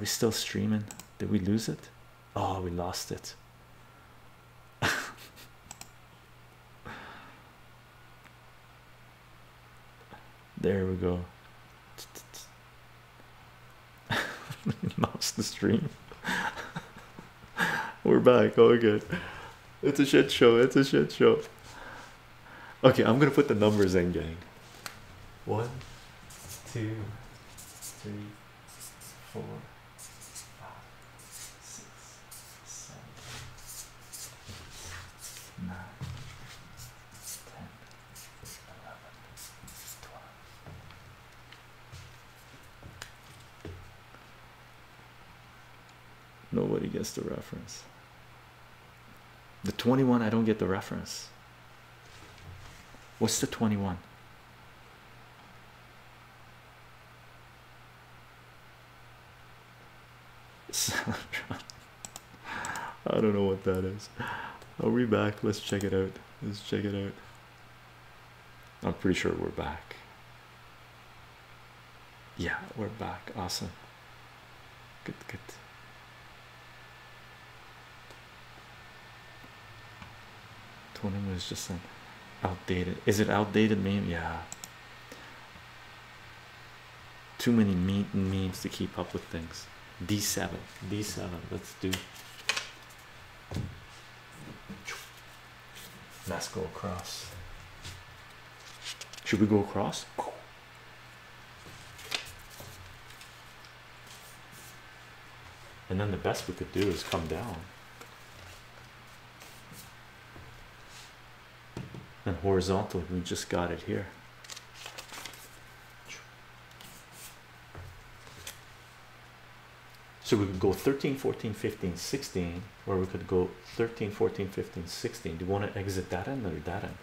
we still streaming? Did we lose it? Oh, we lost it. There we go. Lost the stream. We're back. Oh, good. It's a shit show. It's a shit show. Okay, I'm gonna put the numbers in, gang. 1, 2, 3, 4, 5, 6, 7, 8, 9, 10, 11, 12. Nobody gets the reference. The 21, I don't get the reference. What's the 21? I don't know what that is. Are we back? Let's check it out. Let's check it out. I'm pretty sure we're back. Yeah, we're back. Awesome. Good, good. One was just an outdated. Is it outdated meme? Yeah. Too many memes to keep up with things. D7. D7. Let's do. Let's go across. Should we go across? And then the best we could do is come down. And horizontal, we just got it here. So we could go 13, 14, 15, 16, or we could go 13, 14, 15, 16. Do you want to exit that end or that end?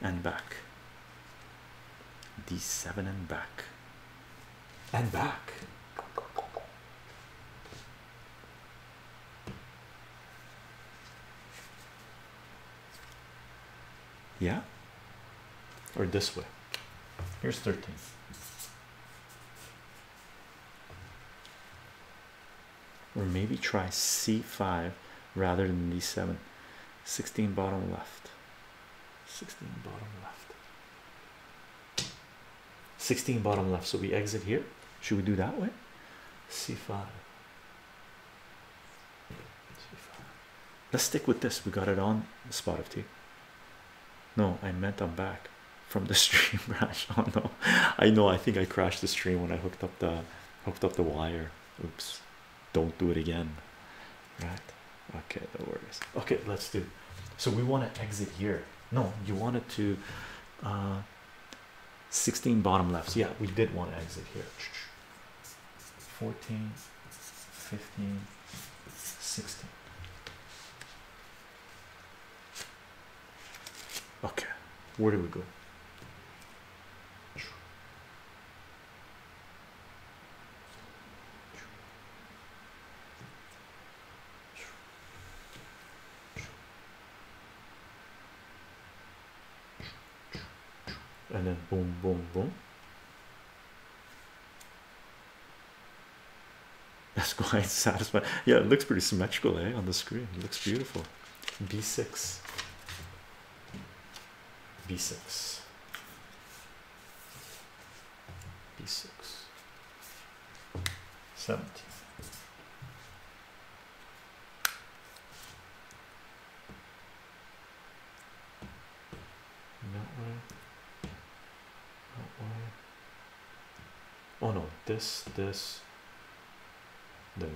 And back. D7 and back. And back. Yeah, or this way. Here's 13. Or maybe try C5 rather than D7. 16 bottom left. 16 bottom left. 16 bottom left. So we exit here. Should we do that way? C5. Let's stick with this. We got it on the spot of T. No, I meant I'm back from the stream crash. Oh no, I know. I think I crashed the stream when I hooked up the wire. Oops, don't do it again. Right? Okay, no worries. Okay, let's do. So we want to exit here. No, you wanted to 16 bottom lefts. Yeah, we did want to exit here. 14, 15, 16. Okay, where do we go? And then boom, boom, boom. That's quite satisfying. Yeah, it looks pretty symmetrical, eh? On the screen, it looks beautiful. B6. B6. B6. 17. That way. That way. Oh no, this, then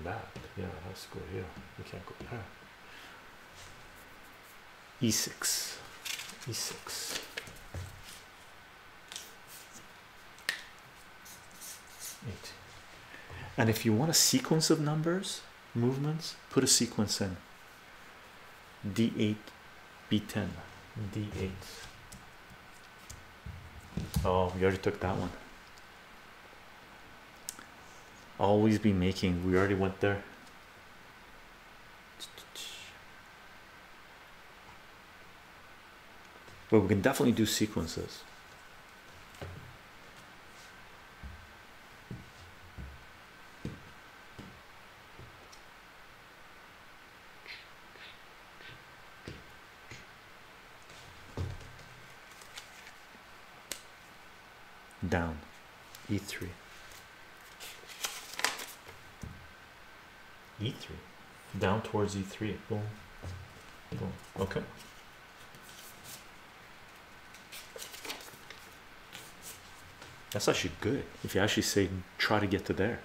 that. Yeah, let's go here. We can't go there. E6. E6. Eight. And if you want a sequence of numbers, movements, put a sequence in. D8, B10, D8. Oh, we already took that one. Always be making. We already went there. But we can definitely do sequences. down. E3. E3. Down towards E3. Boom. Boom. Okay. That's actually good if you actually say try to get to there,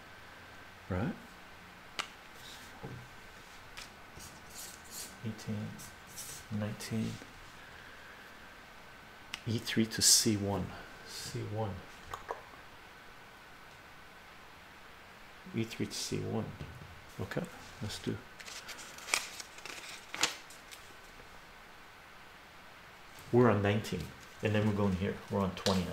right? 18, 19, E3 to C1, C1, E3 to C1. Okay, let's do. We're on 19, and then we're going here. We're on 20 now.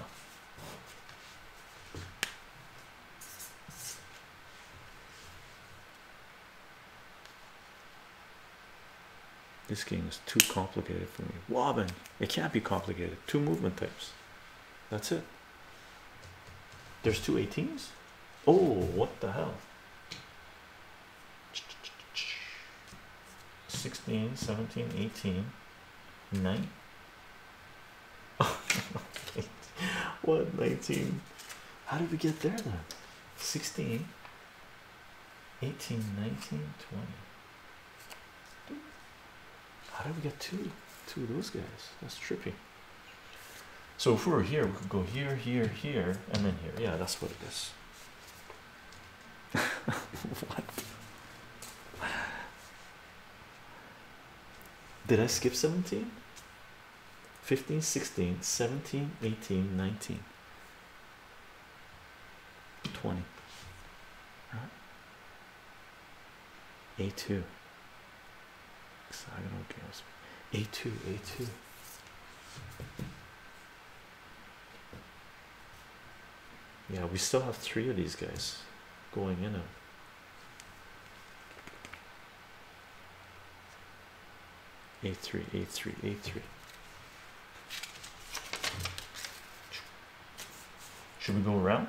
This game is too complicated for me. Wobbin, it can't be complicated. Two movement types. That's it. There's two 18s? Oh, what the hell? 16, 17, 18, 9. What, 19? How did we get there then? 16, 18, 19, 20. How did we get two of those guys? That's trippy. So if we were here, we could go here, here, here, and then here. Yeah, that's what it is. What? Did I skip 17? 15, 16, 17, 18, 19, 20. Huh? A2. Hexagonal games. A2, A2. Yeah, we still have three of these guys going in it. A3, A3, A3. Should we go around?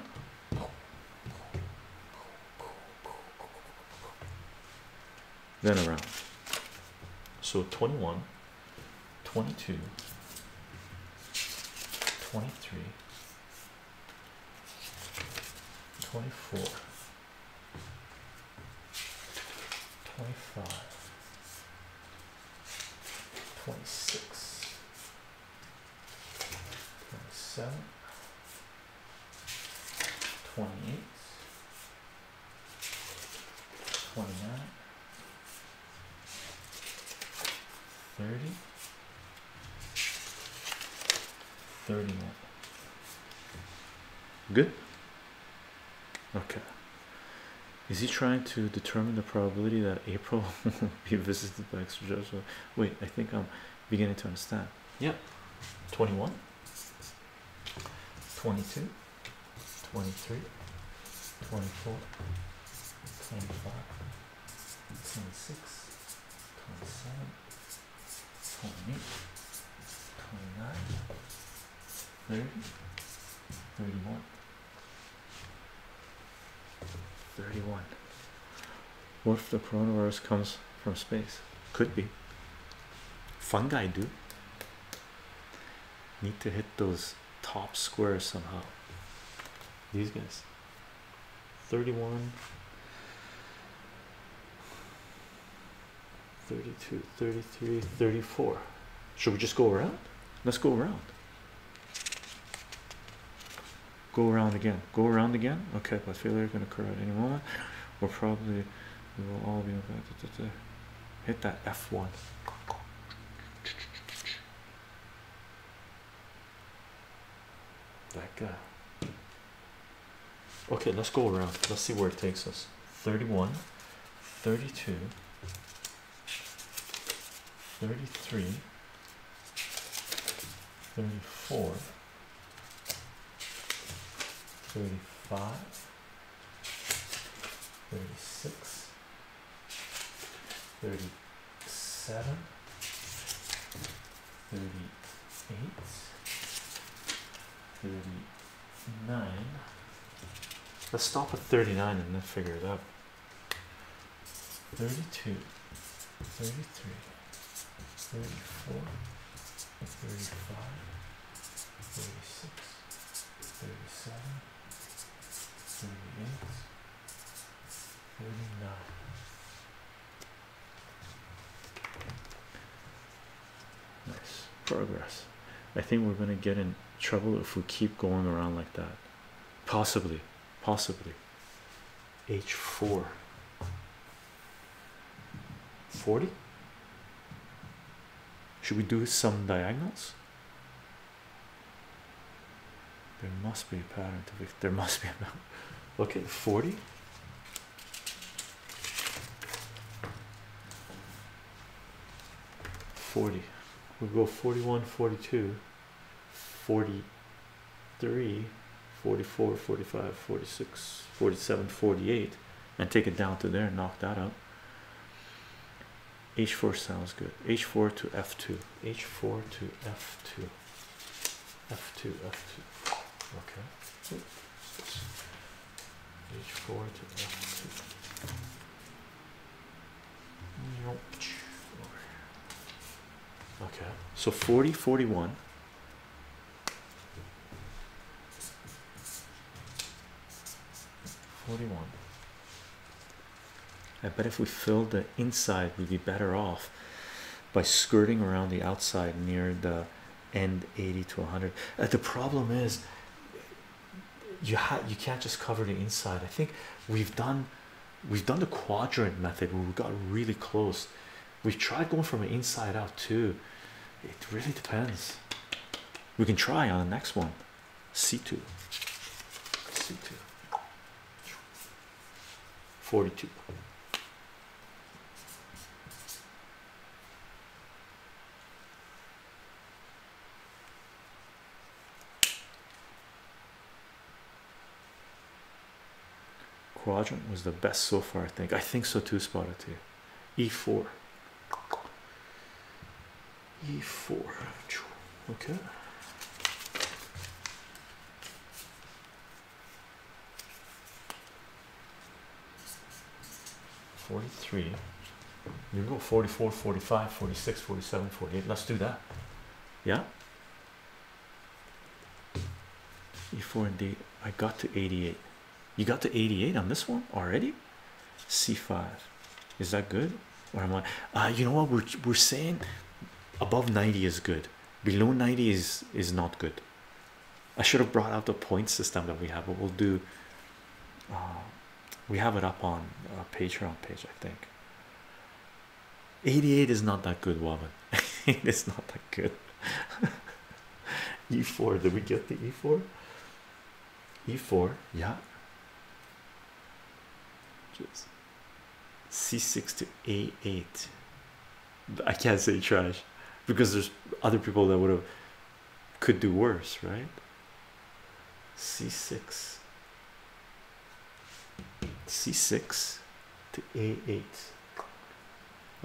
Then around. So 21, 22, 23, 24, 25, 26, 27, 28, 29, 30, 31. Good. Okay. Is he trying to determine the probability that April will be visited by extraterrestrials? Wait, I think I'm beginning to understand. Yep. 21, 22, 23, 24, 25, 26, 27. 28, 29, 30, 31, 31. What if the coronavirus comes from space? Could be. Fungi do. Need to hit those top squares somehow. These guys. 31, 32, 33, 34. Should we just go around? Let's go around. Go around again. Go around again. Okay, but failure can occur at any moment. We're probably, we will all be impacted. Hit that F1. That guy. Okay, let's go around. Let's see where it takes us. 31, 32. 33, 34, 35, 36, 37, 38, 39. Let's stop at 39 and then figure it out. 32, 33. 34, 35, 36, 37. 37, 38, 39. Nice progress. I think we're gonna get in trouble if we keep going around like that. Possibly. H4. 40? Should we do some diagonals? There must be a pattern to it. There must be a... Okay, 40. We'll go 41, 42, 43, 44, 45, 46, 47, 48, and take it down to there and knock that out. H4 sounds good. H4 to F2. H4 to F2. F2, F2. Okay. H4 to F2. Nope. Okay, so 40, 41, 41. I bet if we filled the inside, we'd be better off by skirting around the outside near the end 80 to 100. The problem is you can't just cover the inside. I think we've done the quadrant method where we got really close. We've tried going from inside out too. It really depends. We can try on the next one. C2. 42. Quadrant was the best so far, I think. I think so too, Spotted T. E4. E4. Okay. Forty-three. You go 44, 45, 46, 47, 48. Let's do that. Yeah. E4 indeed. I got to 88. You got to 88 on this one already? C5. Is that good? Or am I? You know what we're saying. Above 90 is good. Below 90 is not good. I should have brought out the point system that we have, but we'll do. We have it up on our Patreon page, I think. 88 is not that good, woman. It's not that good. E4. Did we get the E4? E4. Yeah. Just C6 to A8. I can't say trash, because there's other people that could do worse, right? C6 to A8.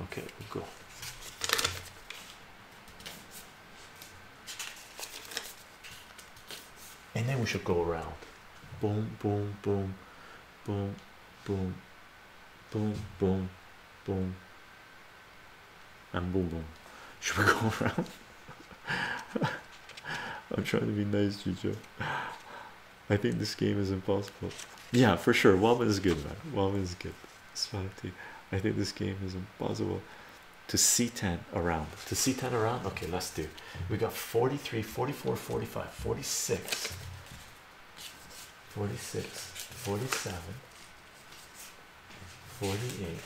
Okay, we'll go. And then we should go around. Boom, boom, boom, boom, boom, boom, boom, boom. And boom, boom. Should we go around? I'm trying to be nice, Chicho. I think this game is impossible. Yeah, for sure. Woman is good, man. Woman is good. I think this game is impossible. To C10 around. To C10 around? Okay, let's do. We got 43, 44, 45, 46, 46, 47, 48.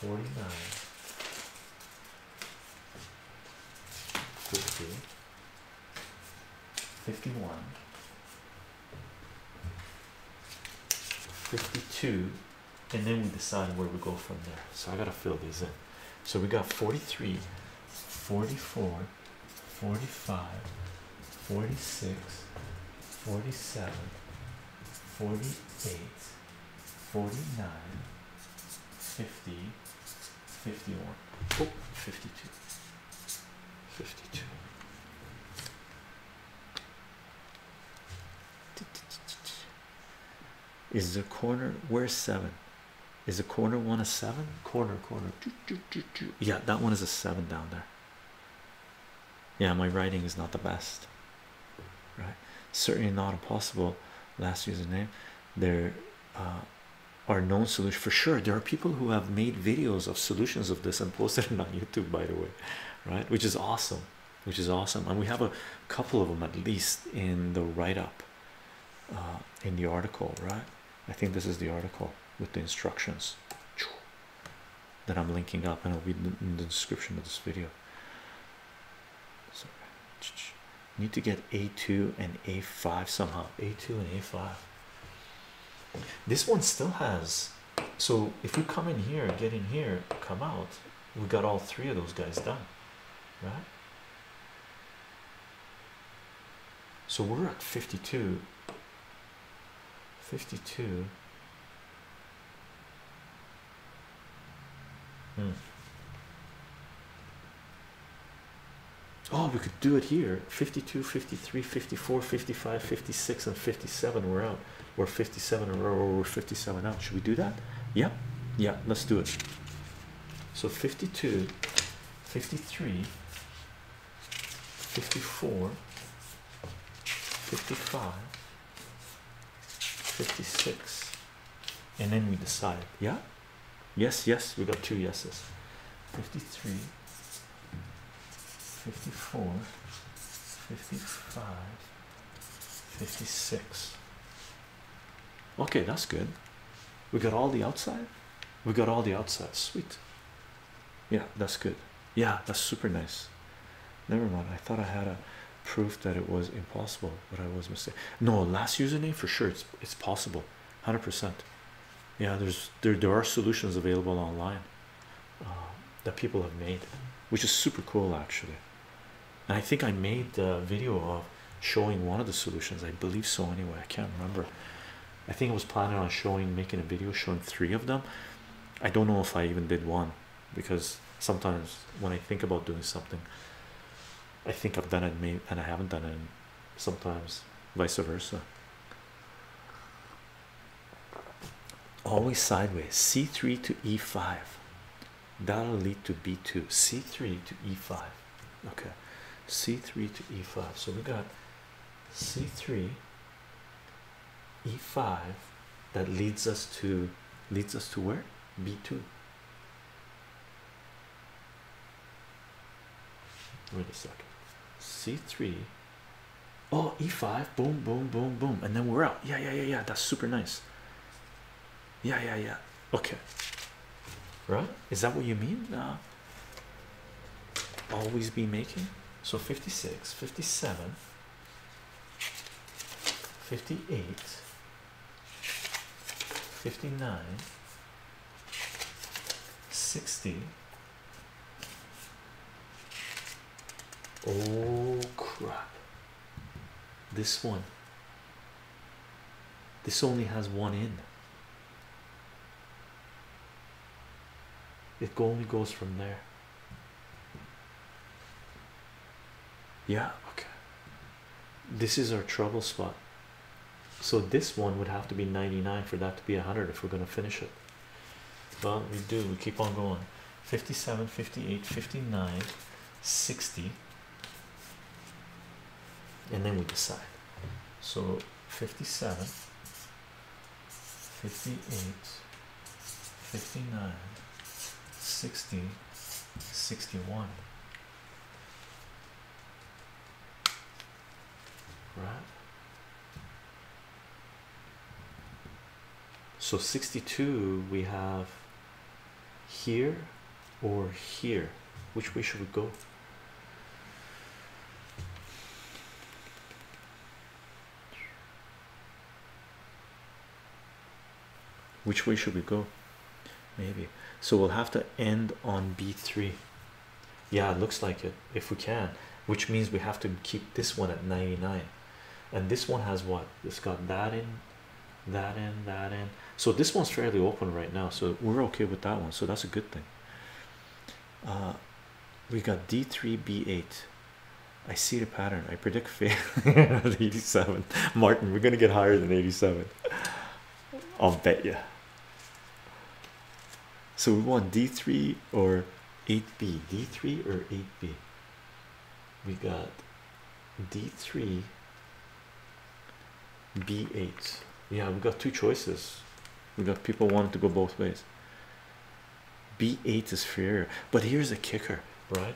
49, 50, 51, 52, and then we decide where we go from there. So I gotta fill these in. So we got 43, 44, 45, 46, 47, 48, 49, 50. 51, oh, 52, 52. Is the corner, where's 7? Is the corner one a 7? Corner. Yeah, that one is a 7 down there. Yeah, my writing is not the best. right? Certainly not impossible. Last username. There are known solutions for sure. There are people who have made videos of solutions of this and posted it on YouTube, by the way, right? Which is awesome, which is awesome. And we have a couple of them at least in the write-up, in the article, right? I think this is the article with the instructions that I'm linking up, and I'll be in the description of this video. Sorry. Need to get A2 and A5 somehow. A2 and A5. This one still has, so if you come in here, get in here, come out, we got all three of those guys done, right? So we're at 52. Oh, we could do it here. 52, 53, 54, 55, 56, and 57. We're out. We're 57 and we're 57 out. Should we do that? Yeah, yeah, let's do it. So 52, 53, 54, 55, 56, and then we decide. Yeah? Yes, yes, we got two yeses. 53. 54, 55, 56. Okay, that's good. We got all the outside. We got all the outside. Sweet. Yeah, that's good. Yeah, that's super nice. Never mind. I thought I had a proof that it was impossible, but I was mistaken. No, last username for sure. It's possible, 100%. Yeah, there are solutions available online that people have made, which is super cool actually. And I think I made the video of showing one of the solutions. I believe so anyway. I can't remember. I think I was planning on making a video showing three of them. I don't know if I even did one, because sometimes when I think about doing something, I think I've done it and I haven't done it, and sometimes vice versa. Always sideways. C3 to E5. That'll lead to B2. C3 to E5. Okay. C3 to E5. So we got C3, E5. That leads us to where? B2. Wait a second. C3. Oh, E5. Boom, boom, boom, boom. And then we're out. Yeah, yeah, yeah, yeah. That's super nice. Yeah, yeah, yeah. Okay. Right? Is that what you mean? Always be making. So 56, 57, 58, 59, 60. Oh crap. This one. This only has one in. It only goes from there. Yeah, okay. This is our trouble spot. So this one would have to be 99 for that to be 100 if we're going to finish it. Well, we do. We keep on going. 57, 58, 59, 60. And then we decide. So 57, 58, 59. 60, 61, right? So 62 we have here or here. Which way should we go? Which way should we go? Maybe. So we'll have to end on B3. Yeah, it looks like it, if we can, which means we have to keep this one at 99. And this one has what? It's got that in, that in, that in. So this one's fairly open right now, so we're okay with that one. So that's a good thing. We got D3, B8. I see the pattern. I predict fail. 87. Martin, we're going to get higher than 87. I'll bet you. So we want D3 or 8B. D3 or 8B. We got D3 B8. Yeah, we've got two choices. We've got people wanting to go both ways. B8 is inferior, but here's a kicker, right?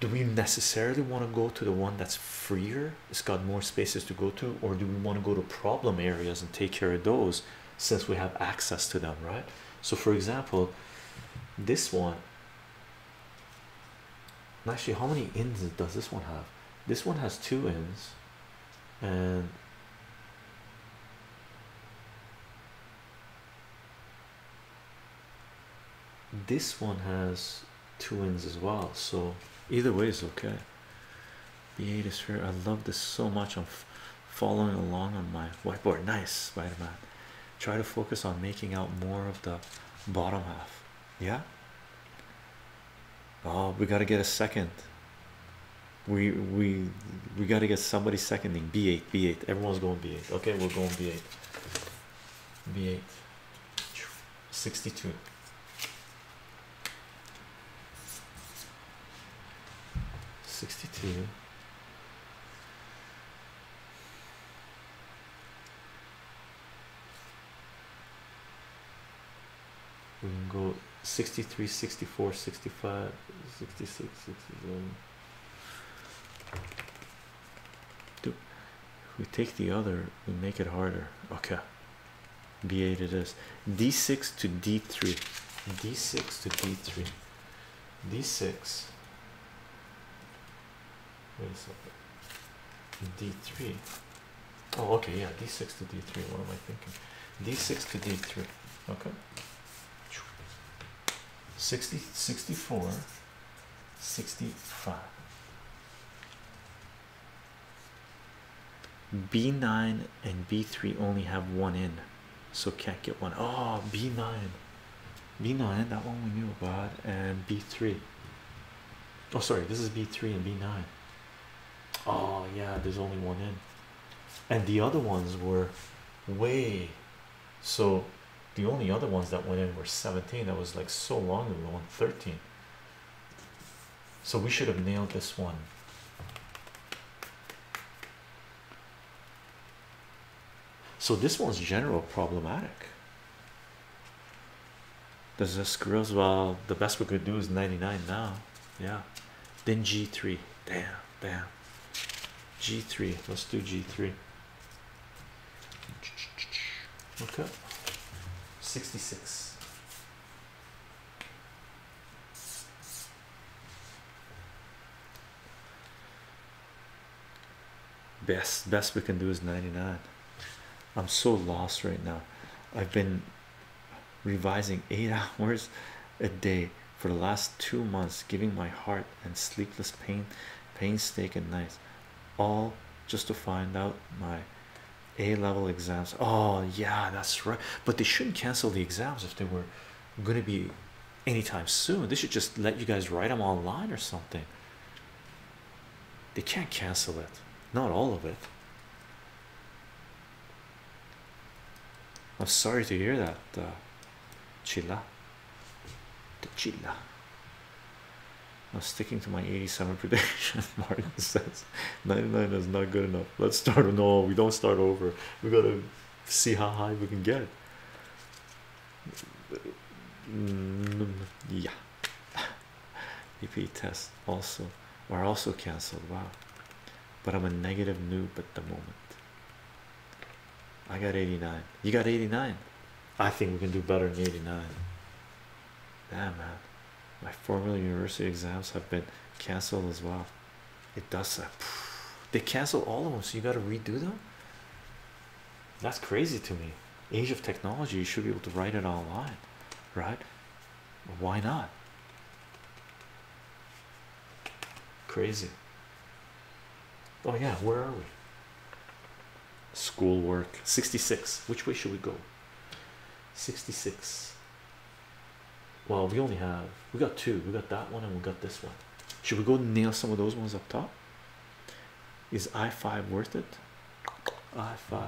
Do we necessarily want to go to the one that's freer, it's got more spaces to go to, or do we want to go to problem areas and take care of those since we have access to them, right? So for example, this one, and actually how many ends does this one have? This one has 2 ends, and this one has 2 ends as well, so either way is okay. B8 is fair. I love this so much. I'm following along on my whiteboard. Nice, Spider-Man. Try to focus on making out more of the bottom half. Yeah, oh, we got to get a second. We got to get somebody seconding. B8, B8, everyone's going B8. Okay, we're going B8. B8 62. We can go 63, 64, 65, 66, 67. Dude, we take the other, we make it harder. Okay, B8 it is. D6 to D3. D6 to D3. D6. Wait a second. D3. Oh, okay, yeah. D6 to D3. What am I thinking? D6 to D3. Okay. 60, 64, 65. B9 and B3 only have 1 in, so can't get 1. Oh, B9. B9, that one we knew about, and B3. Oh, sorry, this is B3 and B9. Oh yeah, there's only 1 in, and the other ones were way, so the only other ones that went in were 17. That was like so long ago, on 13. So we should have nailed this one. So this one's general problematic. Does this screw us? Well, the best we could do is 99 now. Yeah, then G3. Damn. G3, let's do G3. Okay, 66. Best we can do is 99. I'm so lost right now. I've been revising 8 hours a day for the last 2 months, giving my heart and sleepless painstaking nights, all just to find out my A-level exams. Oh yeah, that's right, but they shouldn't cancel the exams if they were going to be anytime soon. They should just let you guys write them online or something. They can't cancel it, not all of it. I'm sorry to hear that, Chilla. I'm sticking to my 87 prediction. Martin says 99 is not good enough. Let's start. No, we don't start over. We gotta see how high we can get. Yeah, EP tests also are also cancelled. Wow, but I'm a negative noob at the moment. I got 89. You got 89. I think we can do better than 89. Damn, man. My formal university exams have been cancelled as well. It does that. They cancel all of them, so you got to redo them. That's crazy to me. Age of technology, you should be able to write it online, right? Why not? Crazy. Oh yeah, where are we? Schoolwork. 66. Which way should we go? 66. Well, we only have, we got 2. We got that one and we got this one. Should we go nail some of those ones up top? Is I5 worth it? I5.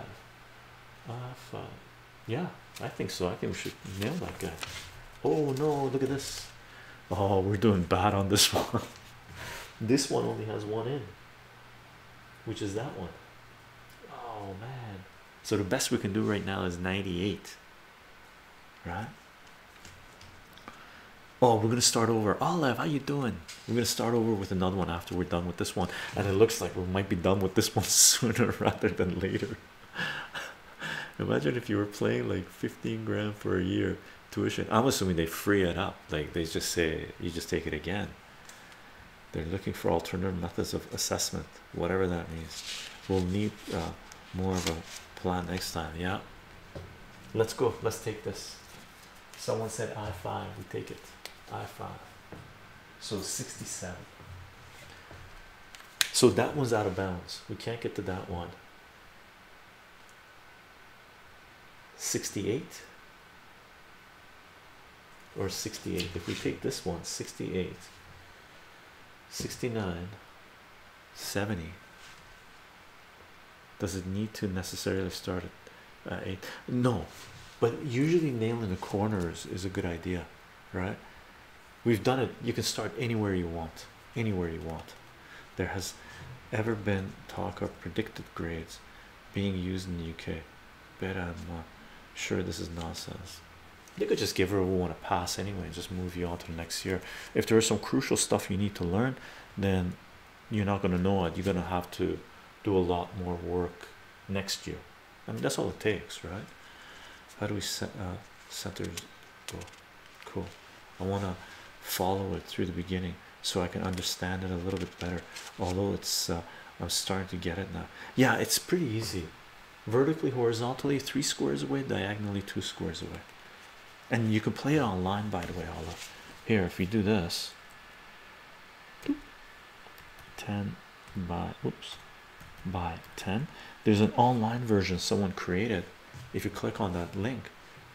Yeah, I think so. I think we should nail that guy. Oh no, look at this. Oh, we're doing bad on this one. This one only has 1 in, which is that one. Oh Oh man, so the best we can do right now is 98, right? Oh, we're gonna start over. Olive, how you doing? We're gonna start over with another one after we're done with this one, and it looks like we might be done with this one sooner rather than later. Imagine if you were playing like 15 grand for a year tuition. I'm assuming they free it up, like they just say you just take it again. They're looking for alternative methods of assessment, whatever that means. We'll need more of a plan next time. Yeah, let's go. Let's take this. Someone said I5, we take it. I5. So 67. So that one's out of bounds. We can't get to that one. 68 or 68. If we take this one, 68, 69, 70. Does it need to necessarily start at 8? No. But usually nailing the corners is a good idea, right? We've done it. You can start anywhere you want, anywhere you want. There has ever been talk of predicted grades being used in the UK. Bet I'm not sure this is nonsense. They could just give everyone a pass anyway and just move you on to the next year. If there is some crucial stuff you need to learn, then you're not going to know it. You're going to have to do a lot more work next year. I mean, that's all it takes, right? How do we set centers? Cool. Cool. I want to follow it through the beginning so I can understand it a little bit better. Although it's, I'm starting to get it now. Yeah, it's pretty easy. Vertically, horizontally, 3 squares away. Diagonally, 2 squares away. And you can play it online, by the way. Olive. Here, if we do this, 10 by 10. There's an online version someone created. If you click on that link,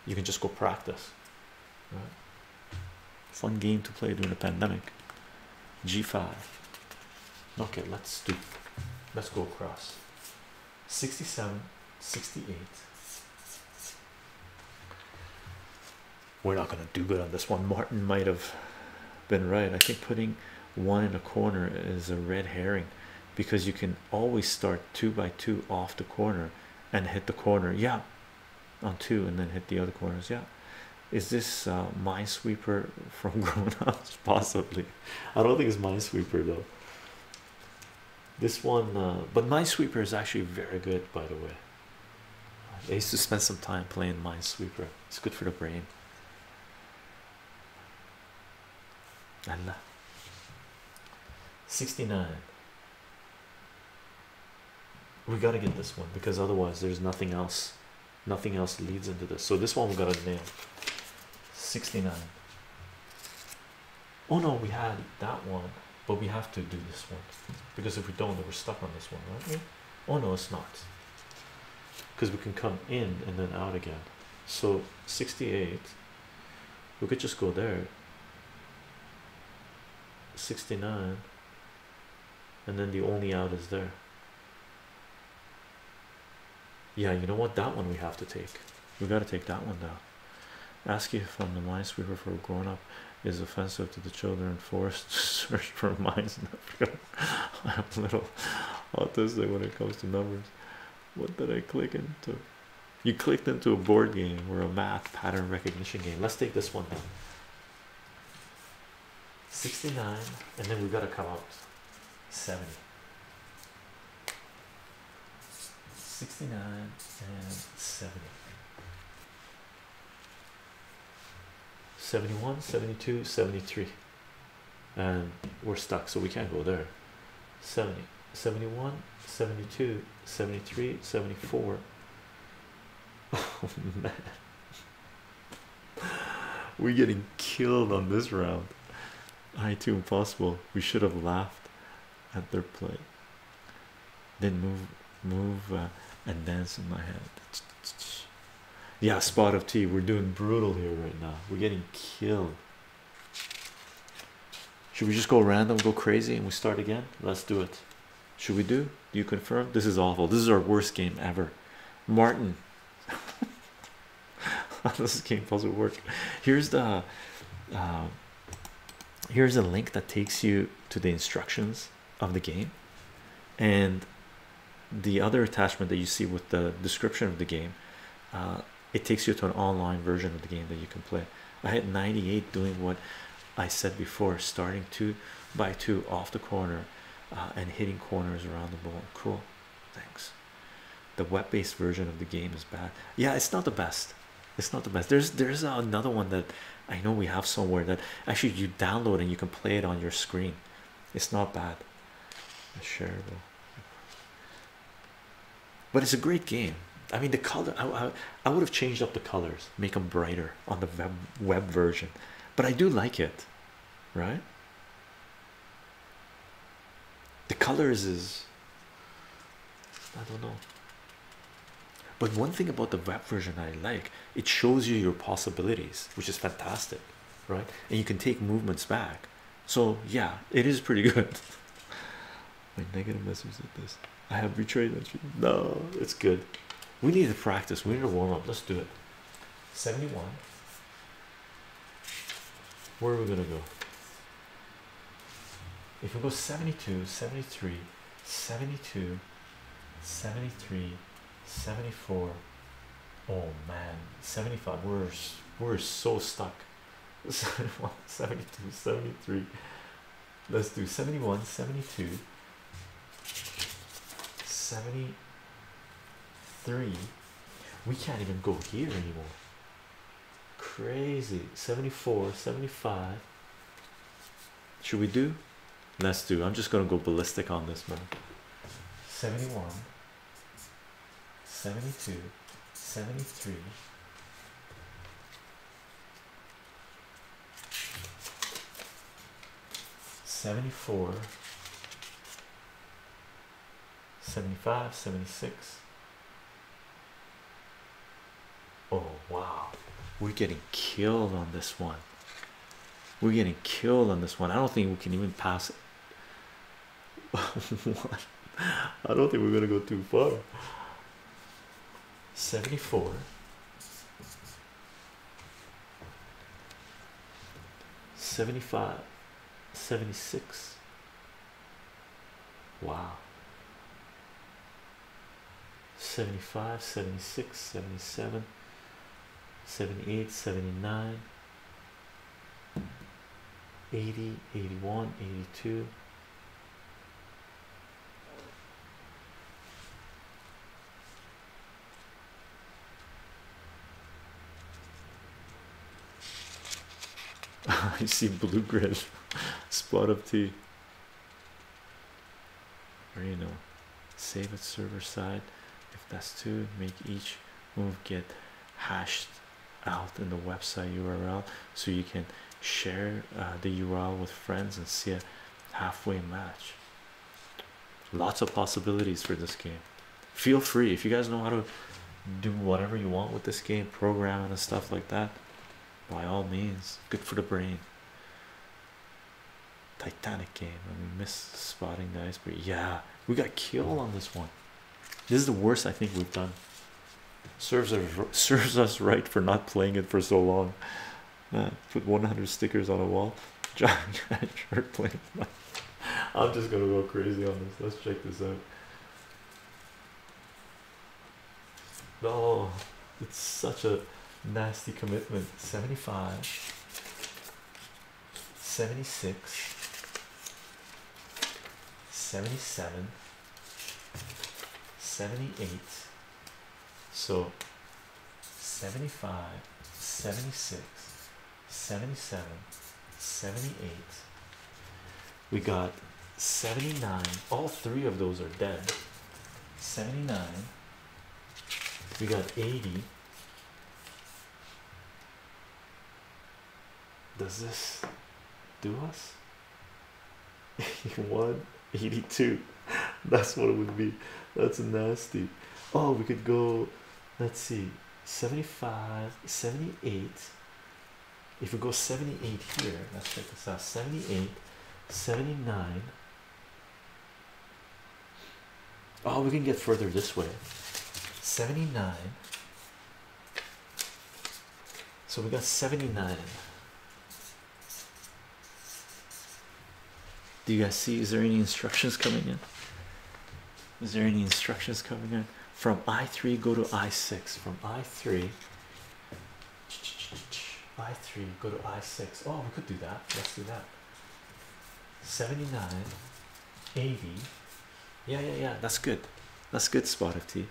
you can just go practice. Right? Fun game to play during the pandemic. G5. Okay, let's do. Let's go across. 67, 68. We're not gonna do good on this one. Martin might have been right. I think putting 1 in a corner is a red herring because you can always start 2 by 2 off the corner and hit the corner. Yeah. On 2 and then hit the other corners. Yeah, is this Minesweeper from Grown-Ups? Possibly. I don't think it's Minesweeper though. This one, but Minesweeper is actually very good, by the way. I used to spend some time playing Minesweeper. It's good for the brain. And 69. We gotta get this one because otherwise there's nothing else. Nothing else leads into this. So this one we got a nail. 69. Oh no, we had that one, but we have to do this one because if we don't, then we're stuck on this one, right? Oh no, it's not, because we can come in and then out again. So 68. We could just go there. 69. And then the only out is there. Yeah, you know what? That one we have to take. We got to take that one down. Ask you if the Minesweeper for a grown-up is offensive to the children forced to search for mines in Africa. I'm a little autistic when it comes to numbers. What did I click into? You clicked into a board game or a math pattern recognition game. Let's take this one down. 69, and then we got to come out. 70. 69 and 70. 71, 72, 73. And we're stuck, so we can't go there. 70, 71, 72, 73, 74. Oh, man. We're getting killed on this round. I2 impossible. We should have laughed at their play. Then move and dance in my head. Yeah, spot of tea. We're doing brutal here right now. We're getting killed. Should we just go random, go crazy, and we start again? Let's do it. Should we do? Do you confirm? This is awful. This is our worst game ever. Martin. This game doesn't work. Here's the here's a link that takes you to the instructions of the game, and the other attachment that you see with the description of the game, it takes you to an online version of the game that you can play. I had 98 doing what I said before, starting 2 by 2 off the corner and hitting corners around the ball. Cool, thanks. The web-based version of the game is bad. Yeah, it's not the best. It's not the best. There's another one that I know we have somewhere that actually you download and you can play it on your screen. It's not bad. It's shareable, but it's a great game. I mean, the color, I would have changed up the colors, make them brighter on the web version, but I do like it, right? The colors is, I don't know. But one thing about the web version I like, it shows you your possibilities, which is fantastic, right? And you can take movements back. So yeah, it is pretty good. My negative message at this. I have betrayed my dream. No, it's good. We need to practice. We need to warm up. Let's do it. 71. Where are we gonna go? If we go 72, 73, 72, 73. 74. Oh man, 75. We're so stuck. 71, 72, 73. Let's do 71, 72, 73. We can't even go here anymore. Crazy. 74, 75. Should we do? Let's do. I'm just gonna go ballistic on this, man. 71. 72, 73, 74, 75, 76. Oh wow, we're getting killed on this one. We're getting killed on this one. I don't think we can even pass it. I don't think we're gonna go too far. 74, 75, 76. Wow. 75, 76, 77, 78, 79, 80, 81, 82. 70 spot of tea. Reno, save at server side. If that's two, make each move get hashed out in the website URL so you can share the URL with friends and see a halfway match. Lots of possibilities for this game. Feel free if you guys know how to do whatever you want with this game, programming and stuff like that. By all means, good for the brain. Titanic game. I mean, miss spotting the iceberg. Yeah, we got killed on this one. This is the worst I think we've done. Serves us right for not playing it for so long. Put 100 stickers on a wall. John, playing. I'm just gonna go crazy on this. Let's check this out. Oh, it's such a nasty commitment. 75, 76, 77, 78, so 75, 76, 77, 78. We got 79. All three of those are dead. 79. We got 80. Does this do us? 81, 82. That's what it would be. That's nasty. Oh, we could go, let's see, 75, 78. If we go 78 here, let's check this out. 78, 79. Oh, we can get further this way. 79. So we got 79. Do you guys see? Is there any instructions coming in? Is there any instructions coming in? From I3 go to I6. From I3 go to I6. Oh, we could do that. Let's do that. 79, 80. Yeah. That's good. That's good, Spot of Tea.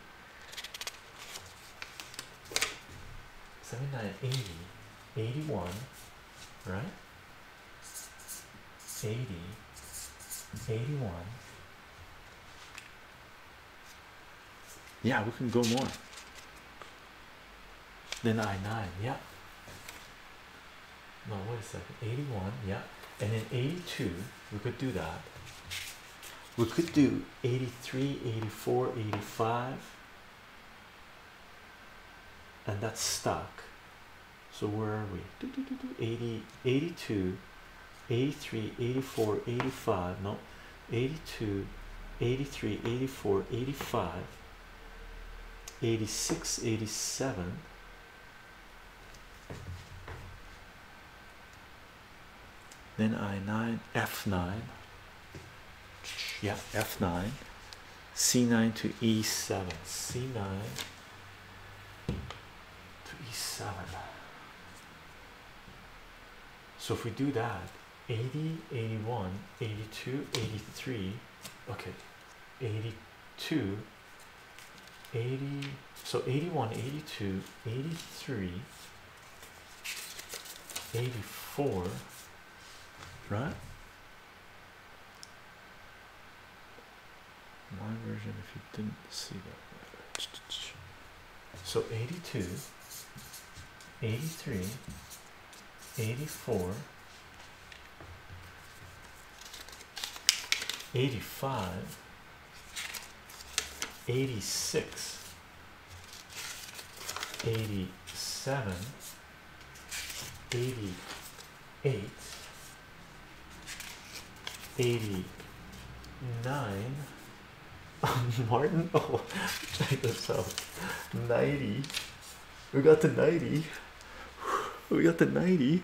79, 80, 81, right? 80, 81. Yeah, we can go more than I9. Yeah. No, wait a second. 81. Yeah, and then 82. We could do that. We could do 83, 84, 85, and that's stuck. So where are we? 80, 82, 83, 84, 85. No, 82, 83, 84, 85. 86, 87, then I9, F9, yeah, F9, C9 to E7, C9 to E7. So if we do that, 80, 81, 82, 83, okay, 82, 80, so 81, 82, 83, 84, right? My version, if you didn't see that. So 82, 83, 84, 85, 86, 87, 88, 89, Martin, oh, check this out, 90, we got to 90, we got to 90,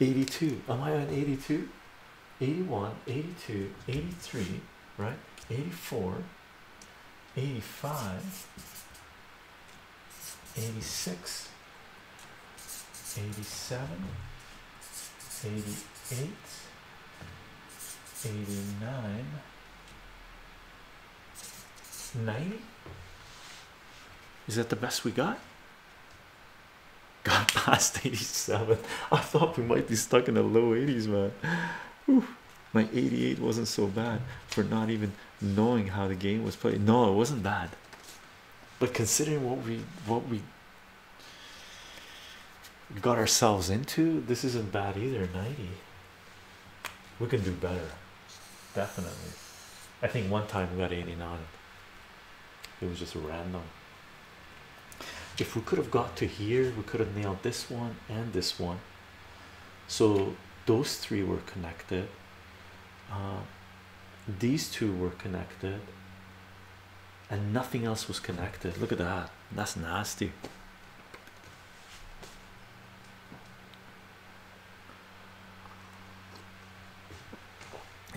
82, am I on 82? 81, 82, 83, right? 84, 85, 86, 87, 88, 89, 90. Is that the best we got? Got past 87. I thought we might be stuck in the low 80s, man. Whew. My 88 wasn't so bad for not even knowing how the game was played. No, it wasn't bad, but considering what we got ourselves into, this isn't bad either. 90, we can do better, definitely. I think one time we got 89. It was just random. If we could have got to here, we could have nailed this one and this one. So those three were connected, these two were connected, and nothing else was connected. Look at that, that's nasty.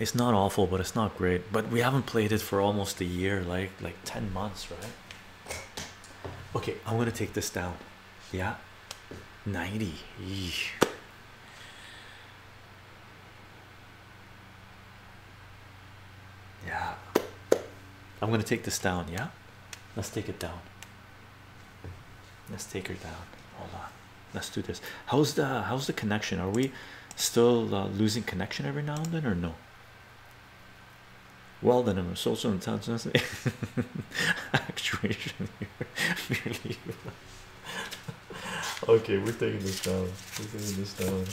It's not awful, but it's not great. But we haven't played it for almost a year, like 10 months, right? Okay, I'm gonna take this down. Yeah, 90. Eesh. Yeah, I'm going to take this down, yeah? Let's take it down. Let's take her down. Hold on. Let's do this. How's the connection? Are we still losing connection every now and then or no? Well then, I'm so intense. Actuation here. Okay, we're taking this down. We're taking this down.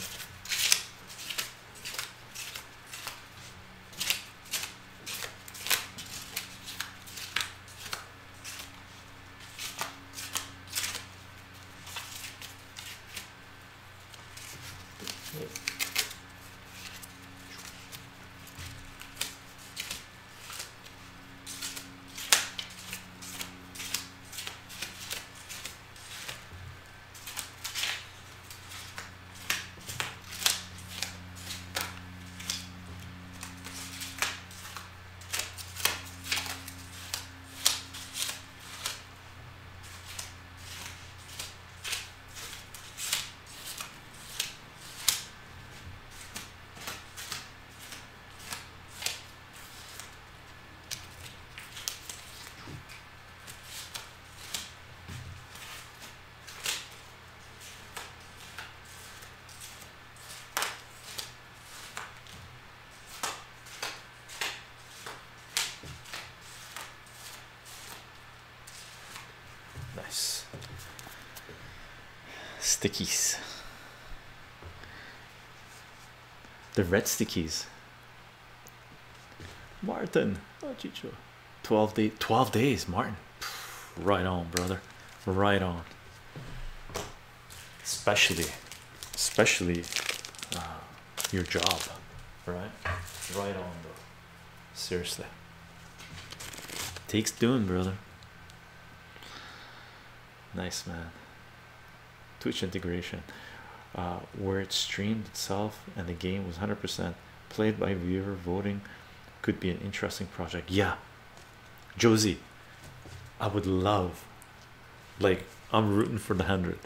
Nice. Stickies. The red stickies. Martin. Oh, Chicho. 12 days, Martin. Right on, brother. Right on. Especially your job, right? Right on, though. Seriously. Takes doing, brother. Nice, man. Twitch integration, where it streamed itself and the game was 100% played by viewer voting, could be an interesting project. Yeah, Josie, I would love, like, I'm rooting for the 100,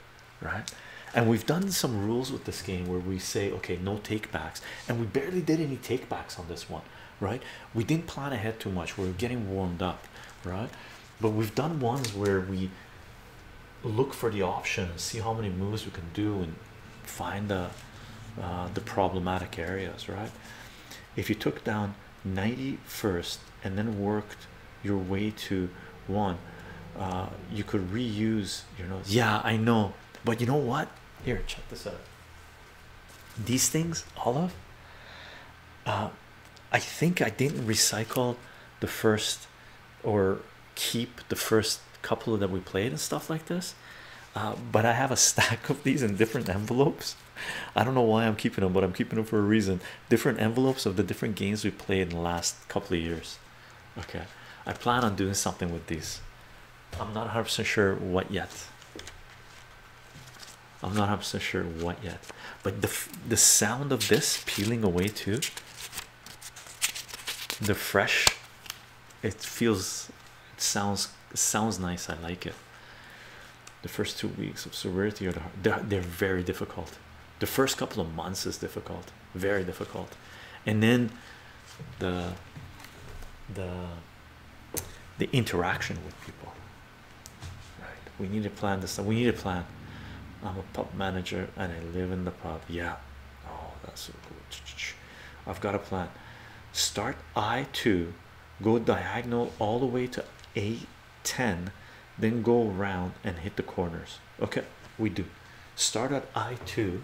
right? And we've done some rules with this game where we say, okay, no takebacks, and we barely did any takebacks on this one, right? We didn't plan ahead too much. We were getting warmed up, right? But we've done ones where we look for the options, see how many moves we can do, and find the problematic areas, right? If you took down 90 first and then worked your way to 1, you could reuse, you know. Yeah, I know, but you know what, here, check this out. These things, Olive, I think I didn't recycle the first or keep the first couple of that we played and stuff like this, but I have a stack of these in different envelopes. I don't know why I'm keeping them, but I'm keeping them for a reason. Different envelopes of the different games we played in the last couple of years. Okay, I plan on doing something with these. I'm not 100% sure what yet. I'm not 100% sure what yet, but the sound of this peeling away too, the fresh, it feels, it sounds nice. I like it. The first 2 weeks of severity are they're very difficult. The first couple of months is difficult, very difficult, and then the interaction with people, right? We need to plan this. We need to plan. I'm a pub manager and I live in the pub. Yeah, oh, that's so cool. I've got a plan. Start I2, go diagonal all the way to A10, then go around and hit the corners. Okay, we do. Start at I2,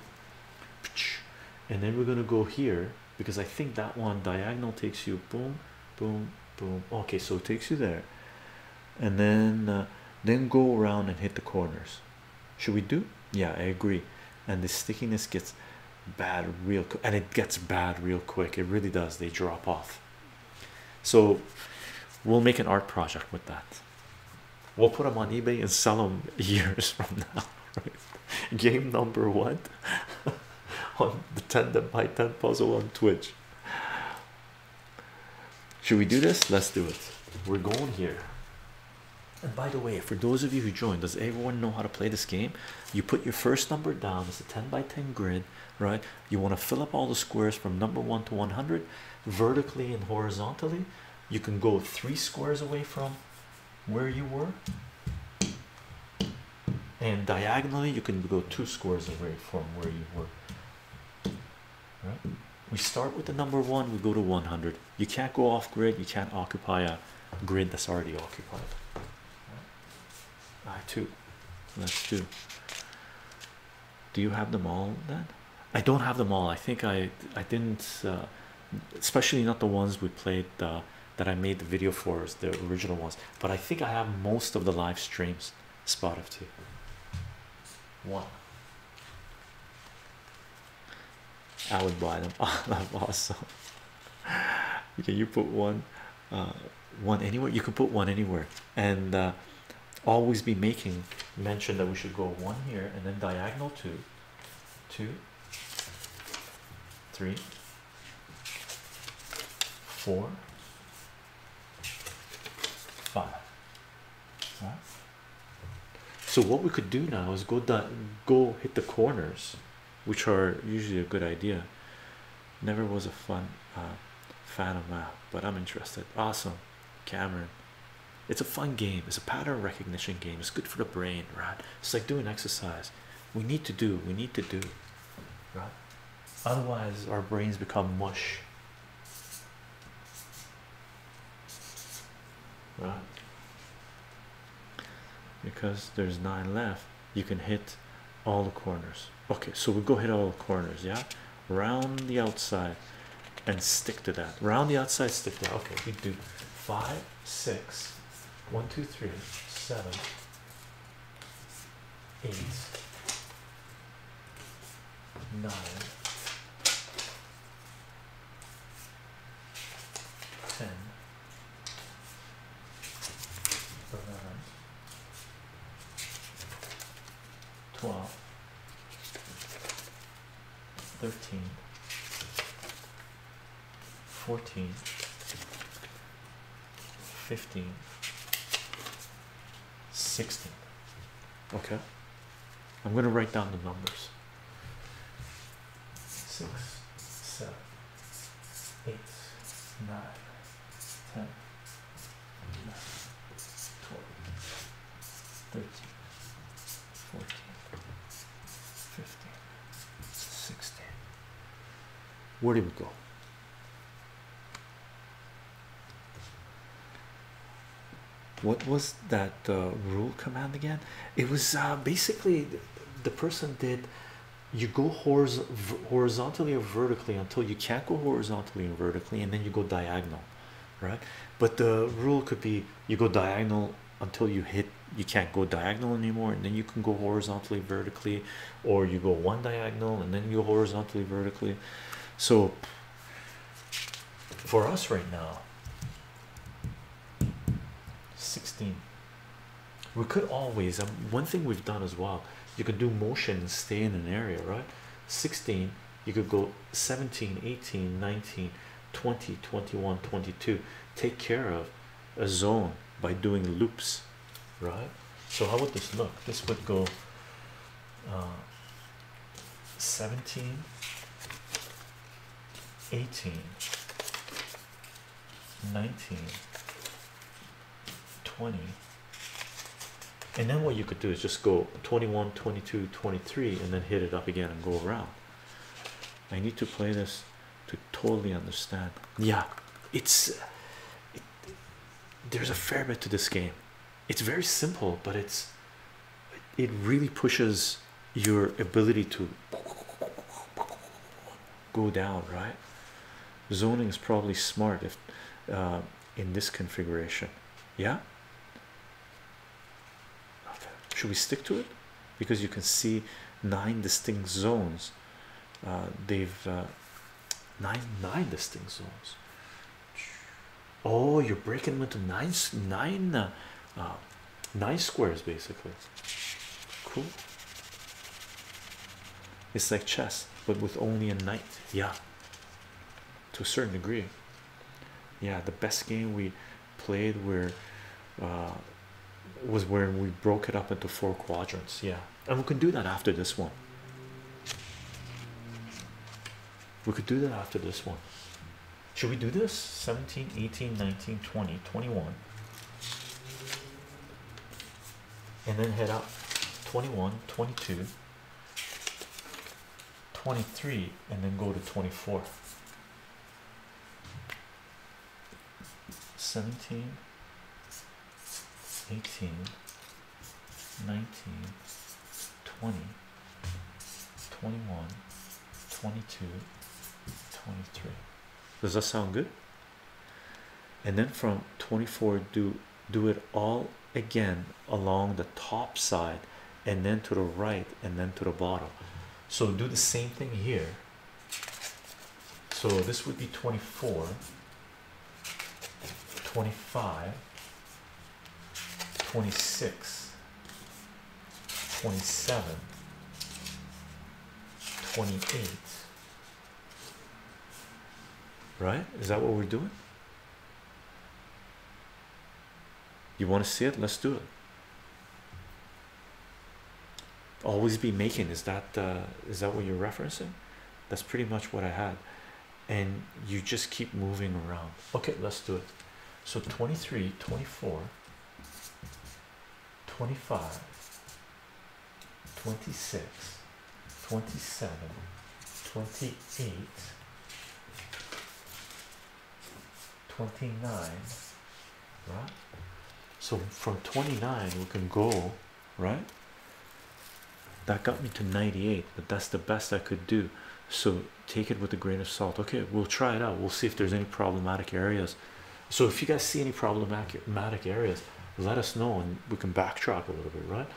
and then we're gonna go here, because I think that one diagonal takes you boom boom boom. Okay, so it takes you there, and then go around and hit the corners. Should we do? Yeah, I agree. And the stickiness gets bad real quick, and it gets bad real quick. It really does. They drop off. So we'll make an art project with that. We'll put them on eBay and sell them years from now, right? Game number 1 on the 10 by 10 puzzle on Twitch. Should we do this? Let's do it. We're going here. And by the way, for those of you who joined, does everyone know how to play this game? You put your first number down. It's a 10 by 10 grid, right? You want to fill up all the squares from number 1 to 100 vertically and horizontally. You can go 3 squares away from where you were, and diagonally you can go 2 squares away from where you were, right? We start with the number 1, we go to 100. You can't go off grid, you can't occupy a grid that's already occupied, right? I2, let's do. Do you have them all then? I don't have them all. I think I didn't, especially not the ones we played, that I made the video for, is the original ones, but I think I have most of the live streams. Spotify. 1. I would buy them. Oh, that's awesome. Okay, you put one anywhere. You can put one anywhere, and always be making mention that we should go 1 here, and then diagonal 2, 2, 3, 4. 5. Right. So what we could do now is go hit the corners, which are usually a good idea. Never was a fan of math, but I'm interested. Awesome, Cameron. It's a fun game. It's a pattern recognition game. It's good for the brain, right? It's like doing exercise. We need to do, right? Otherwise our brains become mush. Right, because there's 9 left. You can hit all the corners. Okay, so we'll go hit all the corners. Yeah, round the outside and stick to that. Round the outside, stick to that. Okay, we do 5, 6, 1, 2, 3, 7, 8, 9. Okay, I'm going to write down the numbers. 6, 7, 8, 9, 10, 11, 12, 13, 14, 15, 16. Where did we go? What was that rule command again? It was basically the person did, you go horizontally or vertically until you can't go horizontally and vertically, and then you go diagonal, right? But the rule could be you go diagonal until you hit, you can't go diagonal anymore, and then you can go horizontally, vertically, or you go one diagonal and then you go horizontally, vertically. So for us right now, 16. We could always, one thing we've done as well, you could do motion and stay in an area, right? 16, you could go 17, 18, 19, 20, 21, 22. Take care of a zone by doing loops, right? So how would this look? This would go 17, 18, 19, 20, and then what you could do is just go 21, 22, 23, and then hit it up again and go around. I need to play this to totally understand. Yeah, there's a fair bit to this game. It's very simple, but it really pushes your ability to go down, right? Zoning is probably smart if in this configuration. Yeah. Should we stick to it? Because you can see 9 distinct zones. They've nine distinct zones. Oh, you're breaking them into nine squares basically. Cool. It's like chess, but with only a knight. Yeah. To a certain degree. Yeah, the best game we played was where we broke it up into 4 quadrants. Yeah, and we can do that after this one. We could do that after this one. Should we do this? 17, 18, 19, 20, 21, and then head up 21, 22, 23, and then go to 24. 17, 18, 19, 20, 21, 22, 23. Does that sound good? And then from 24, do it all again along the top side, and then to the right, and then to the bottom. So do the same thing here. So this would be 24. 25, 26, 27, 28, right? Is that what we're doing? You want to see it? Let's do it. Always be making. Is that what you're referencing? That's pretty much what I had. And you just keep moving around. Okay, let's do it. So 23, 24, 25, 26, 27, 28, 29, right? So from 29 we can go, right? That got me to 98, but that's the best I could do, so take it with a grain of salt. Okay, we'll try it out, we'll see if there's any problematic areas. So if you guys see any problematic areas, let us know and we can backtrack a little bit, right?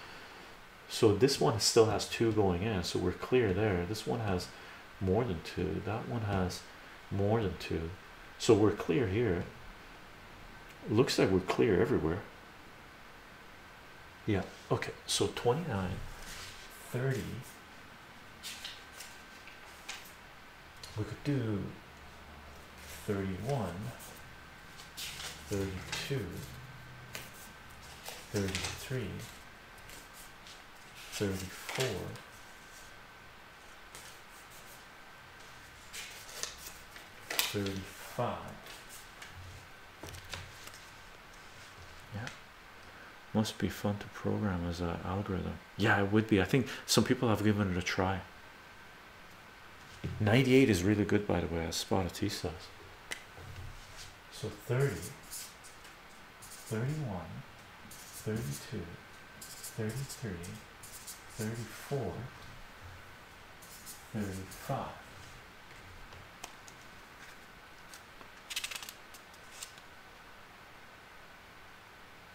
So this one still has 2 going in, so we're clear there. This one has more than 2, that one has more than 2, so we're clear here. Looks like we're clear everywhere. Yeah, okay, so 29, 30, we could do 31, 32, 33, 34, 35. Yeah, must be fun to program as an algorithm. Yeah, it would be. I think some people have given it a try. 98 is really good, by the way. I spotted T says. So 30, 31, 32, 33, 34, 35.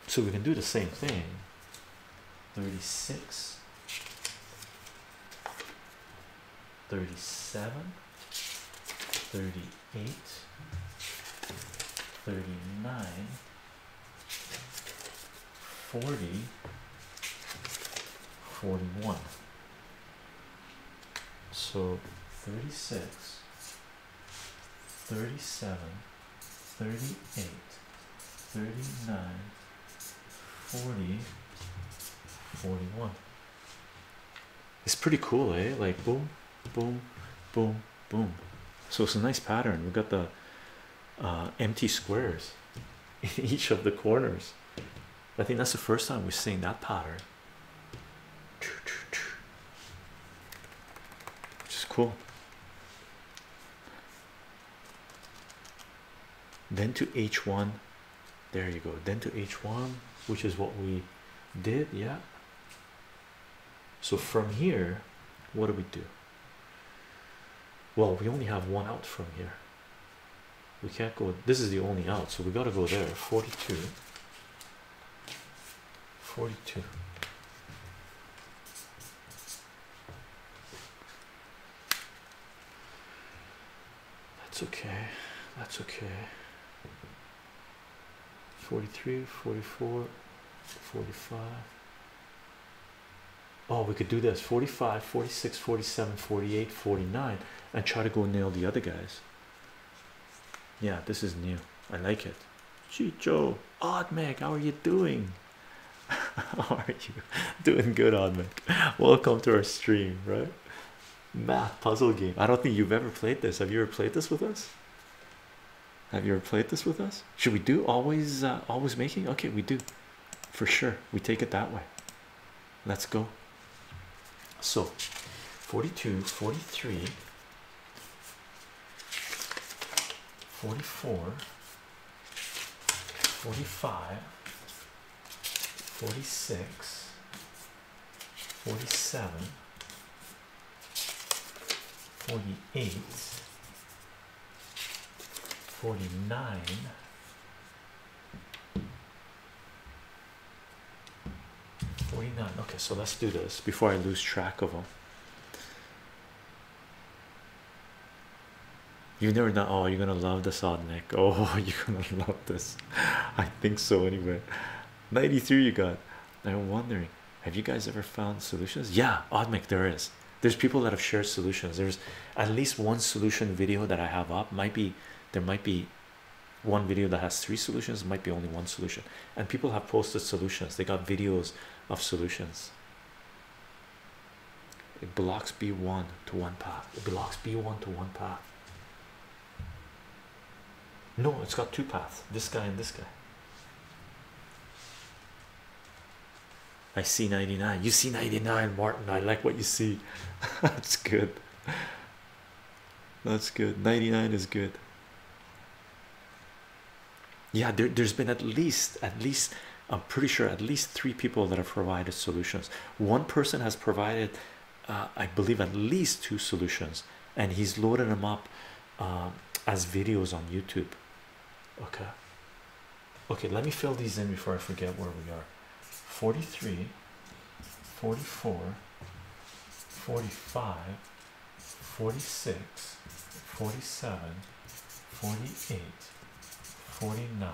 So we can do the same thing. 36, 37, 38, 39, 40, 41. So 36, 37, 38, 39, 40, 41. It's pretty cool, eh? Like boom, boom, boom, boom. So it's a nice pattern. We've got the empty squares in each of the corners. I think that's the first time we've seen that pattern, which is cool. Then to H1, there you go. Then to H1, which is what we did, yeah. So from here, what do? Well, we only have one out from here. We can't go, this is the only out, so we got to go there. 42, 42, that's okay. 43, 44, 45. Oh, we could do this. 45, 46, 47, 48, 49, and try to go nail the other guys. Yeah, this is new. I like it. Chycho, Oddmeg, how are you doing? How are you doing? Good, Oddmeg. Welcome to our stream, right? Math puzzle game. I don't think you've ever played this. Have you ever played this with us? Should we do always making? Okay, we do, for sure. We take it that way. Let's go. So 42, 43, 44, 45, 46, 47, 48, 49, 49. Okay, so let's do this before I lose track of them. You've never done. Oh, you're gonna love this, odd Nick. Oh, you're gonna love this. I think so anyway. 93 you got. I'm wondering, have you guys ever found solutions? Yeah, Oddmic, there is. There's people that have shared solutions. There's at least one solution video that I have up. There might be one video that has 3 solutions, might be only 1 solution, and people have posted solutions. They got videos of solutions. It blocks B1 to one path. It blocks B1 to one path. No, it's got 2 paths, this guy and this guy. I see 99. You see 99, Martin. I like what you see. That's good. That's good. 99 is good. Yeah, there's been at least I'm pretty sure at least 3 people that have provided solutions. One person has provided I believe at least 2 solutions, and he's loaded them up as videos on YouTube. Okay, okay, let me fill these in before I forget where we are. 43, 44, 45, 46, 47, 48, 49.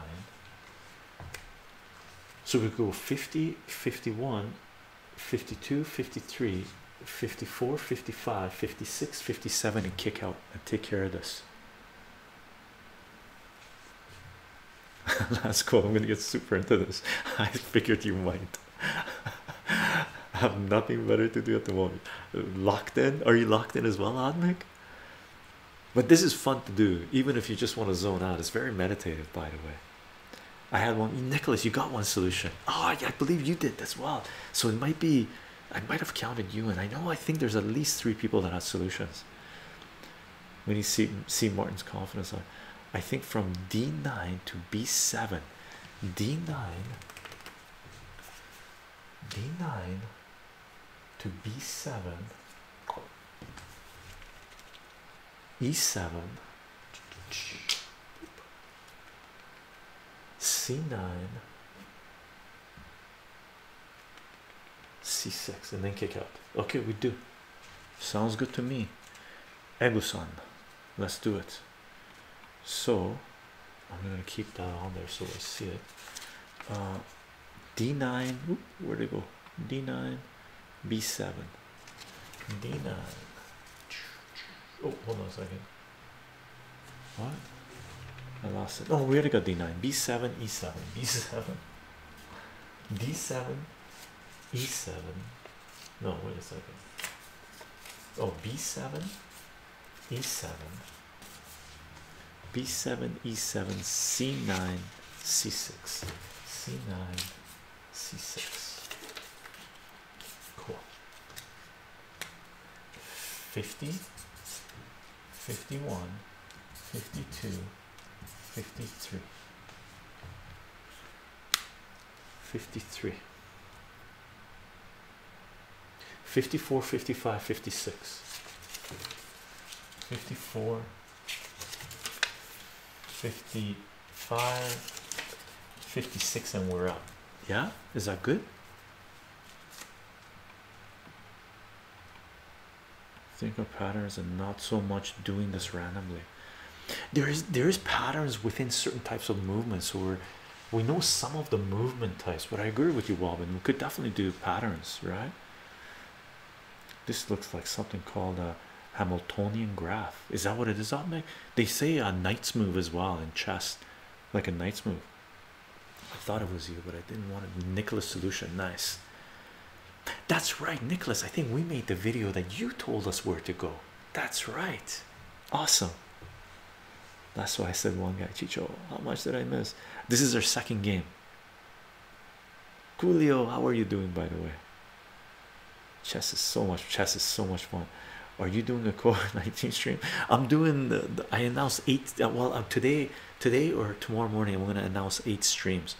So we go 50, 51, 52, 53, 54, 55, 56, 57, and kick out and take care of this. Last call. I'm gonna get super into this. I figured you might. I have nothing better to do at the moment. Locked in? Are you locked in as well, Admic? But this is fun to do, even if you just want to zone out. It's very meditative, by the way. I had one. Nicholas, you got one solution. Oh, I believe you did as well. So it might be, I might have counted you, and I know I think there's at least 3 people that have solutions. When you see Martin's confidence on, I think from D9 to B7, D9 to B7, E7, C9, C6, and then kick out. Okay, we do. Sounds good to me. Egusan, let's do it. So I'm gonna keep that on there so I see it. D9, where'd it go? D9, B7, D9. Oh, hold on a second. What? I lost it. Oh, we already got D9, B7, E7, B7, D7, E7. No, wait a second. Oh, B7, E7. B7, E7, C9, C6, C9, C6. Cool. 50, 51, 52, 53, 53, 54, 55, 56, 54, 55, 56, and we're out. Yeah, is that good? Think of patterns and not so much doing this randomly. There is patterns within certain types of movements, or we know some of the movement types, but I agree with you, Walvin. We could definitely do patterns, right? This looks like something called a Hamiltonian graph. Is that what it is, Admic? They say a knight's move as well in chess, like a knight's move. I thought it was you, but I didn't want it. Nicholas solution, nice. That's right, Nicholas. I think we made the video that you told us where to go. That's right. Awesome. That's why I said one guy. Chicho, how much did I miss? This is our second game. Coolio, how are you doing, by the way? Chess is so much fun. Are you doing a COVID-19 stream? I'm doing I announced 8. Well, today or tomorrow morning I'm going to announce 8 streams.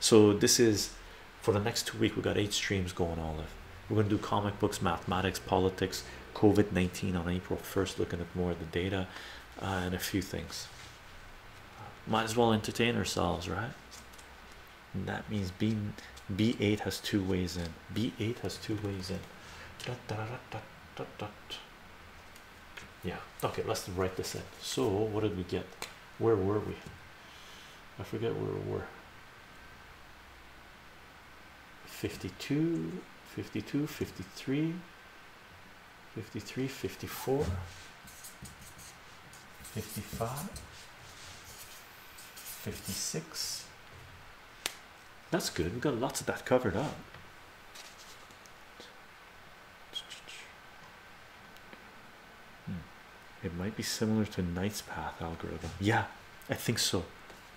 So this is for the next 2 weeks. We got 8 streams going on. We're going to do comic books, mathematics, politics, COVID-19 on April 1st, looking at more of the data and a few things. Might as well entertain ourselves, right? And that means B8 has 2 ways in. B8 has 2 ways in. Yeah, okay, let's write this in. So what did we get? Where were we? I forget where we were. 52, 52, 53, 53, 54, 55, 56. That's good. We got lots of that covered up. It might be similar to Knight's Path algorithm. Yeah, I think so,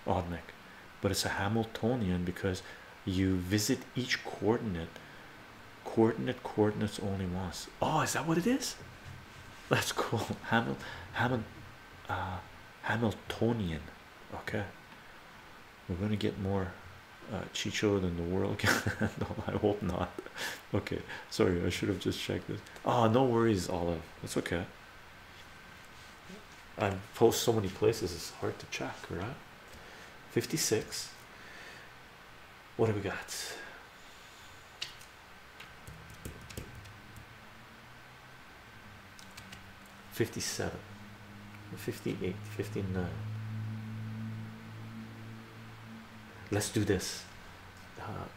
Odnick. But it's a Hamiltonian because you visit each coordinates only once. Oh, is that what it is? That's cool. Hamiltonian. Okay, we're gonna get more Chycho than the world can handle. I hope not. Okay, sorry, I should have just checked this. Oh, no worries, Olive. It's okay. I post so many places, it's hard to check, right? 56. What do we got? $57, $58, $59. Let's do this.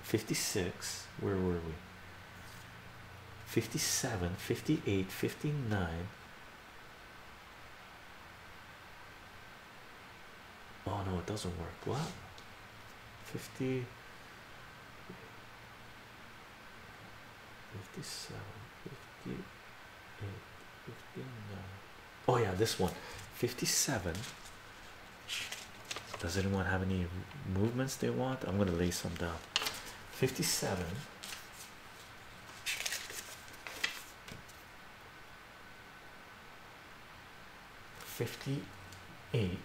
56. Where were we? 57, 58, 59. Oh no, it doesn't work. What? 50. 57, 58, 59. Oh yeah, this one. 57. Does anyone have any movements they want? I'm gonna lay some down. 57. 58.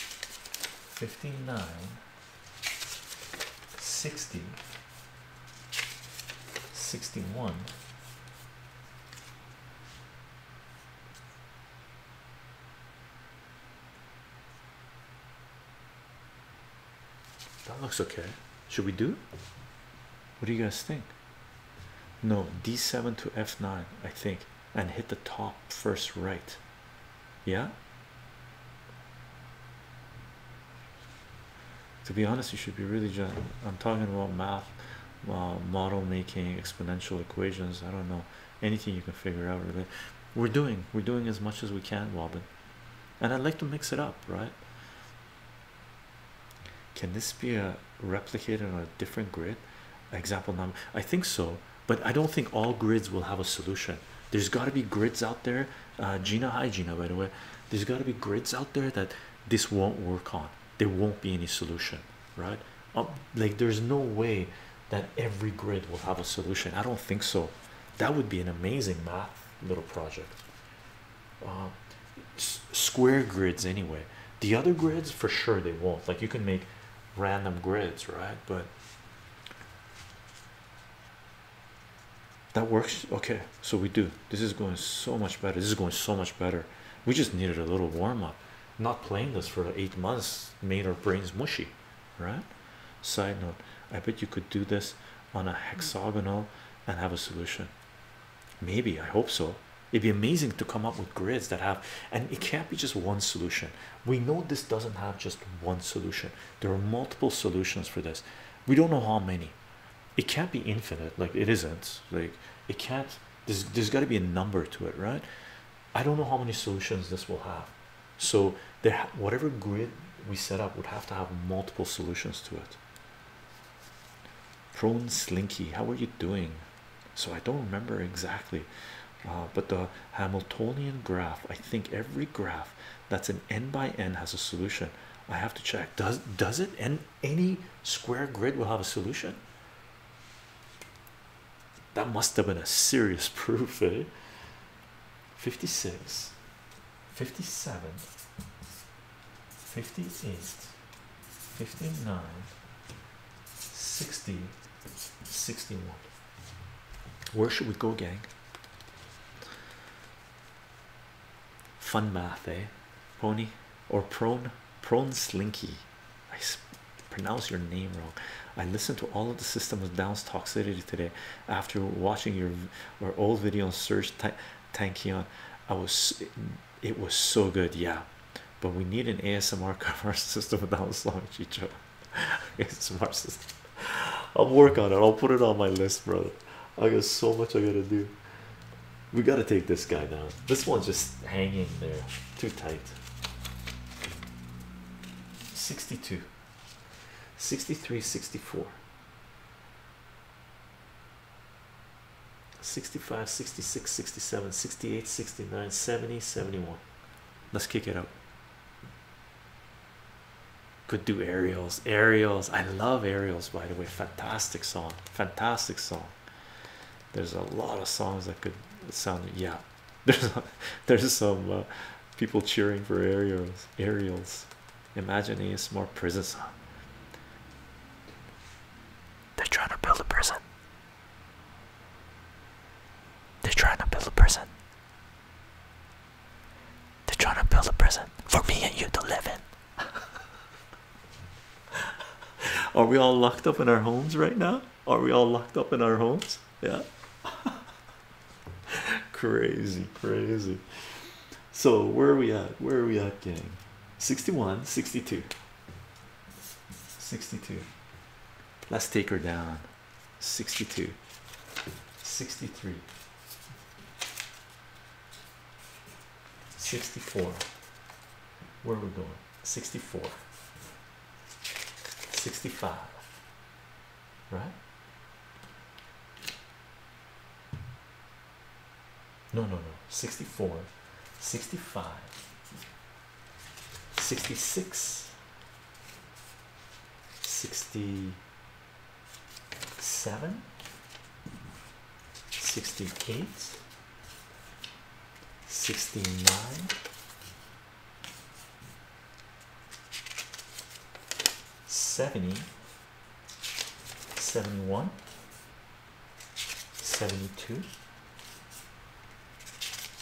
59. 60. 61. 61. Looks okay. Should we do? What do you guys think? No, D7 to F9, I think, and hit the top first, right? Yeah. To be honest, you should be really just. I'm talking about math, model making, exponential equations. I don't know anything you can figure out. Really, we're doing as much as we can, Robin, and I'd like to mix it up, right? Can this be replicated on a different grid? Example number, I think so, but I don't think all grids will have a solution. There's got to be grids out there. Gina, hi Gina, by the way. There's got to be grids out there that this won't work on. There won't be any solution, right? Like there's no way that every grid will have a solution. I don't think so. That would be an amazing math little project. Square grids anyway. The other grids for sure they won't. Like you can make random grids, right? But that works. Okay, so we do. This is going so much better. This is going so much better. We just needed a little warm-up. Not playing this for 8 months made our brains mushy, right? Side note, I bet you could do this on a hexagonal and have a solution. Maybe, I hope so. It'd be amazing to come up with grids that have, and it can't be just one solution. We know this doesn't have just one solution. There are multiple solutions for this. We don't know how many. It can't be infinite. Like it isn't. Like it can't. There's got to be a number to it, right? I don't know how many solutions this will have. So there, whatever grid we set up would have to have multiple solutions to it. Prone Slinky, how are you doing? So I don't remember exactly. But the Hamiltonian graph, I think every graph that's an n by n has a solution. I have to check. Does it? And any square grid will have a solution? That must have been a serious proof, eh? 56, 57, 58, 59, 60, 61. Where should we go, gang? Fun math, eh? Pony or prone Slinky. I pronounce your name wrong. I listened to all of the System of Down's toxicity today after watching your old video on Serge Tankian. It was so good, yeah. But we need an ASMR cover System of Down song, Chycho. ASMR system. I'll work on it. I'll put it on my list, brother. I got so much I gotta do. We gotta take this guy down. This one's just hanging there, too tight. 62, 63, 64, 65, 66, 67, 68, 69, 70, 71. Let's kick it up. Could do aerials, aerials. I love aerials, by the way. Fantastic song, fantastic song. There's a lot of songs that could. Sound, yeah, there's some people cheering for aerials. Imagine ASMR prison song. trying to build a prison. They're trying to build a prison. They're trying to build a prison for me and you to live in. Are we all locked up in our homes right now? Are we all locked up in our homes? Yeah. Crazy, crazy. So where are we at? Where are we at, gang? 61, 62. 62. Let's take her down. 62. 63. 64. Where are we going? 64. 65. Right? No, no, no. 64. 65. 66. 67. 68. 69. 70. 71. 72.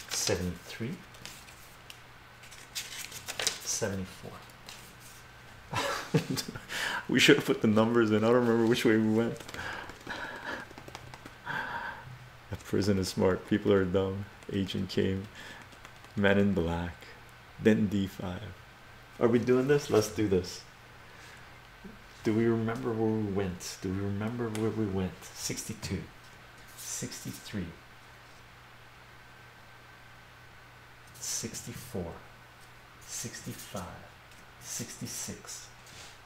73. 74. We should have put the numbers in. I don't remember which way we went. A prison is smart. People are dumb. Agent came. Man in black. Then D5. Are we doing this? Let's do this. Do we remember where we went? Do we remember where we went? 62. 63. 64. 65. 66.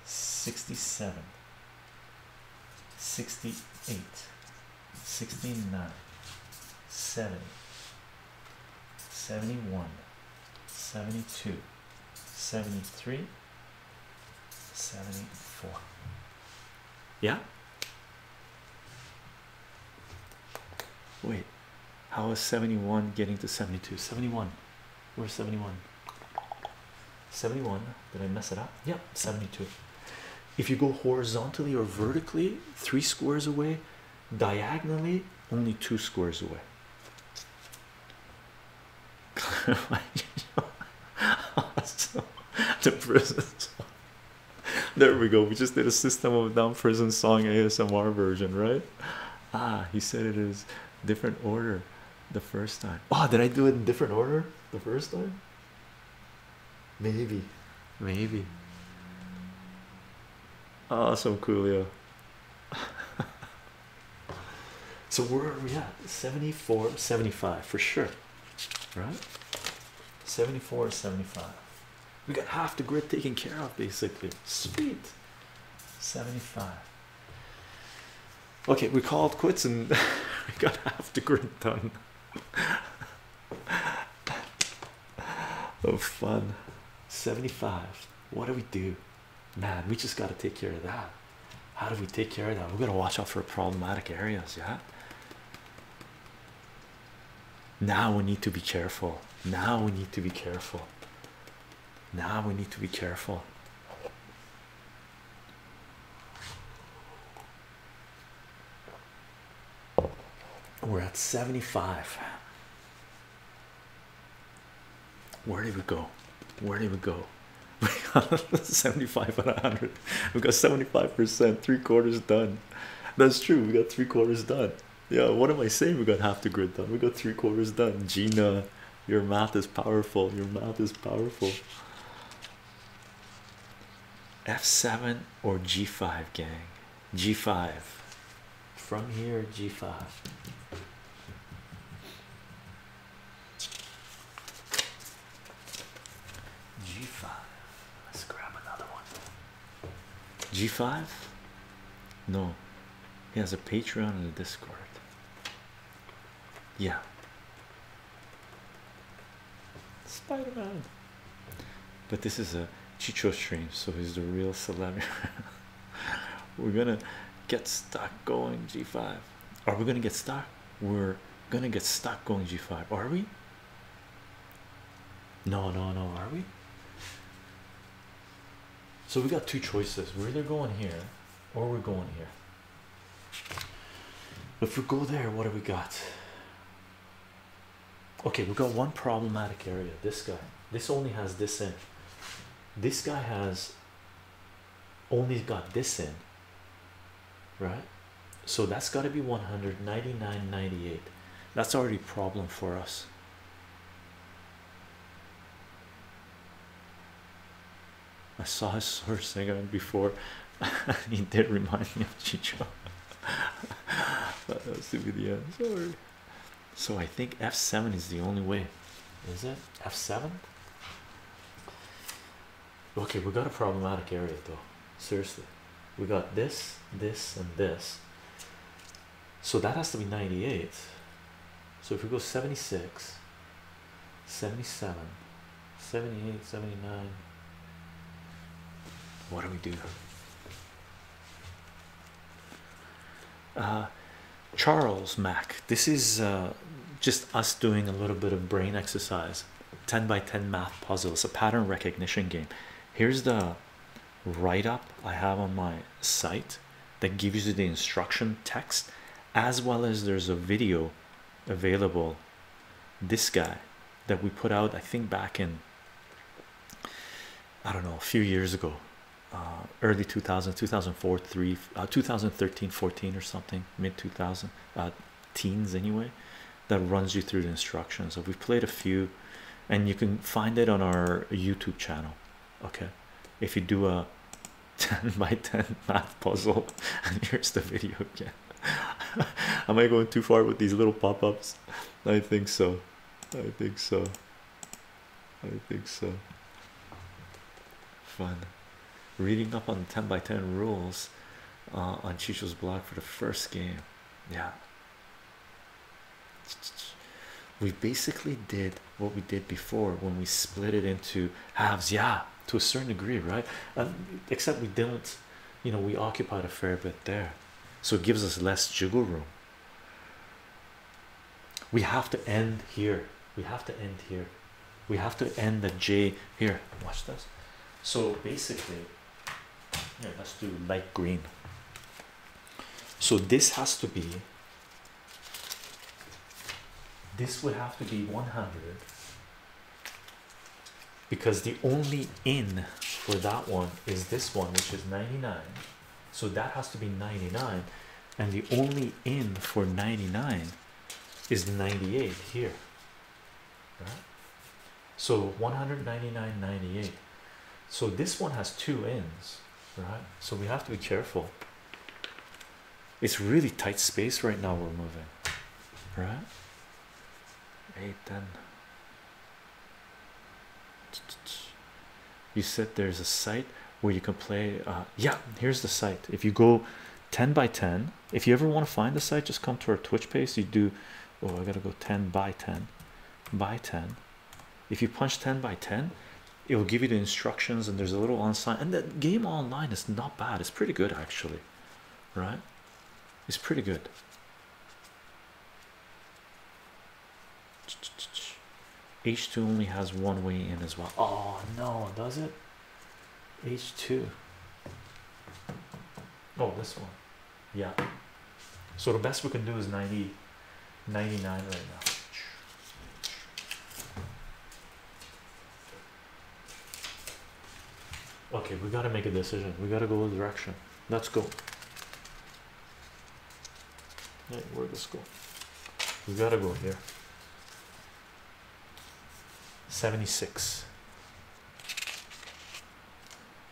67. 68. 69. 70. 71. 72. 73. 74. Yeah? Wait, how is 71 getting to 72? 71. Where's 71? 71. Did I mess it up? Yep, 72. If you go horizontally or vertically, 3 squares away, diagonally, only 2 squares away. So, the prison song. There we go. We just did a System of a Down prison song ASMR version, right? Ah, he said it is different order the first time. Oh, did I do it in different order the first time? Maybe, maybe. Awesome, Coolio. So where are we at? 74, 75 for sure, right? 74, 75. We got half the grid taken care of, basically. Sweet. 75. Okay, we called quits and we got half the grid done. Oh, fun. 75. What do we do? Man, we just got to take care of that. How do we take care of that? We're going to watch out for problematic areas, yeah? Now we need to be careful. Now we need to be careful. Now we need to be careful. We're at 75. Where did we go? Where did we go? We got 75 out of 100. We got 75%, 3/4 done. That's true. We got 3/4 done. Yeah, what am I saying? We got half the grid done. We got 3/4 done. Gina, your math is powerful. Your math is powerful. F7 or G5, gang. G5. From here, G5. G5. Let's grab another one. G5? No. He has a Patreon and a Discord. Yeah. Spider-Man. But this is a Chycho stream, so he's the real celebrity. We're gonna get stuck going G5. Are we gonna get stuck? We're gonna get stuck going G5. Are we? No, no, no. Are we? So we got two choices. We're either going here or we're going here. If we go there, what do we got? Okay, we got one problematic area. This guy, this only has this in. This guy has only got this in, right? So that's got to be 199.98. That's already a problem for us. I saw his first singer before. He did remind me of Chycho. That was the video. Sorry. So I think F7 is the only way. Is it F7? Okay, we got a problematic area though. Seriously, we got this, this, and this. So that has to be 98. So if we go 76, 77, 78, 79, what do we do? Charles Mack, this is just us doing a little bit of brain exercise. 10 by 10 math puzzle. It's a pattern recognition game. Here's the write-up I have on my site that gives you the instruction text, as well as there's a video available, this guy that we put out I think back in, I don't know, a few years ago, early 2000, 2004, 2013, 14 or something, mid 2000, teens anyway, that runs you through the instructions. So we've played a few, and you can find it on our YouTube channel. Okay, if you do a 10 by 10 math puzzle, and here's the video again. Am I going too far with these little pop-ups? I think so. I think so. I think so. Fun. Reading up on 10 by 10 rules on Chycho's blog for the first game. Yeah. We basically did what we did before when we split it into halves. Yeah, to a certain degree, right? Except we didn't, you know, we occupied a fair bit there. So it gives us less jiggle room. We have to end here. We have to end here. We have to end the J here. Watch this. So basically, yeah, let's do light green. So this has to be, this would have to be 100, because the only in for that one is this one, which is 99. So that has to be 99, and the only in for 99 is 98 here, right? So 199.98. So this one has two ends, right? So we have to be careful. It's really tight space right now we're moving, right? 8, 10. You said there's a site where you can play, yeah, here's the site. If you go 10 by 10, if you ever want to find the site, just come to our Twitch page. You do, oh, I gotta go 10 by 10, by 10. If you punch 10 by 10, it will give you the instructions, and there's a little online, and that game online is not bad. It's pretty good, actually, right? It's pretty good. H2 only has one way in as well. Oh, no, does it? H2. Oh, this one. Yeah. So the best we can do is 99 right now. Okay, we gotta make a decision. We gotta go a direction. Let's go. Hey, where'd this go? We gotta go here. 76.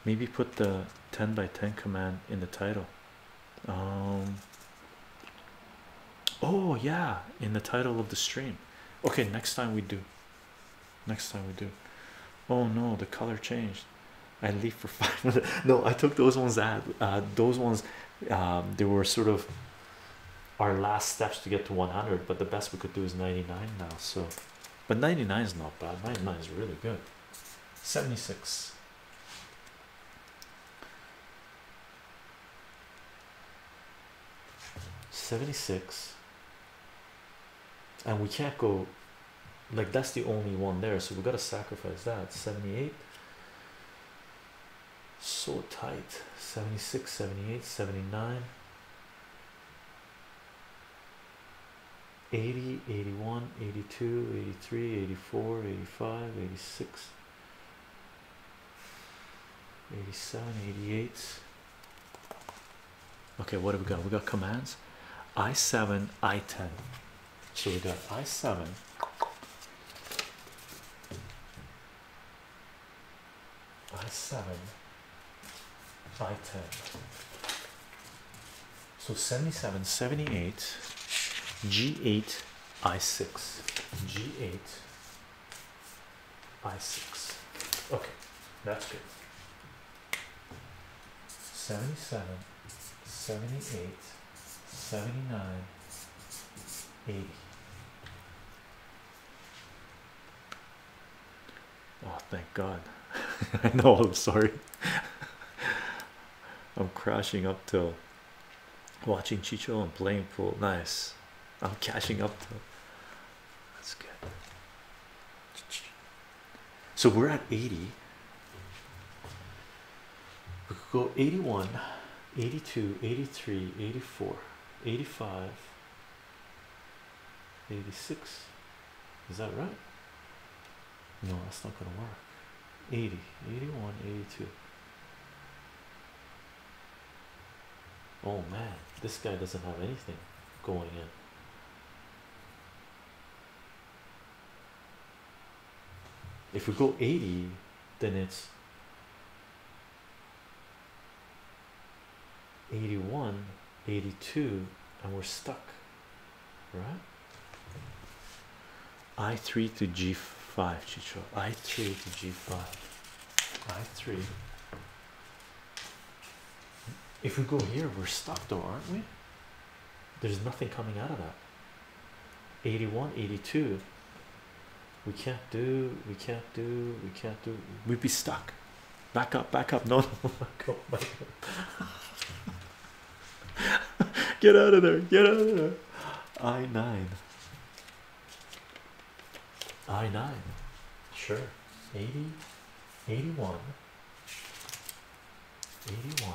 Maybe put the 10 by 10 command in the title. Oh yeah, in the title of the stream. Okay, next time we do. Next time we do. Oh no, the color changed. I leave for 5 minutes. No, I took those ones out. Those ones, they were sort of our last steps to get to 100, but the best we could do is 99 now. So, but 99 is not bad. 99 is really good. 76. And we can't go, like, that's the only one there, so we got to sacrifice that. 78, so tight. 76, 78, 79, 80, 81, 82, 83, 84, 85, 86, 87, 88. Okay, what have we got? We got commands I7, I10. So we got I7. I7, I10. So 77, 78, G8, I6, G8, I6. Okay, that's good. 77, 78, 79, 80. Oh, thank God. I know, I'm sorry. I'm crashing up till watching Chycho and playing pool. Nice. I'm cashing up till. That's good. So we're at 80. We could go 81, 82, 83, 84, 85, 86. Is that right? No, that's not going to work. 80, 81, 82. Oh man, this guy doesn't have anything going in. If we go 80, then it's 81, 82, and we're stuck, right? I3 to G4. Five, Chycho. I3 to G5. I3. If we go here, we're stuck though, aren't we? There's nothing coming out of that. 81, 82. We can't do. We can't do. We can't do. We'd be stuck. Back up. Back up. No, no. Back up. Back up. Get out of there. Get out of there. I9. I9, sure. 80, 81, 81,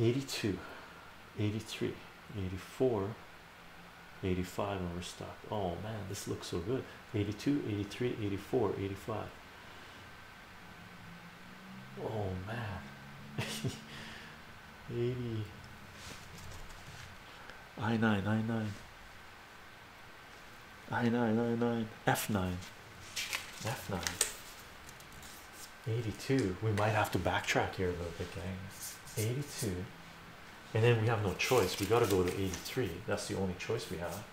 82, 83, 84, 85, and we're stopped. Oh man, this looks so good. 82, 83, 84, 85. Oh man. 80. I9, I9, I9, I9, F9, F9, 82. We might have to backtrack here a little bit, gang. 82, and then we have no choice. We got to go to 83. That's the only choice we have.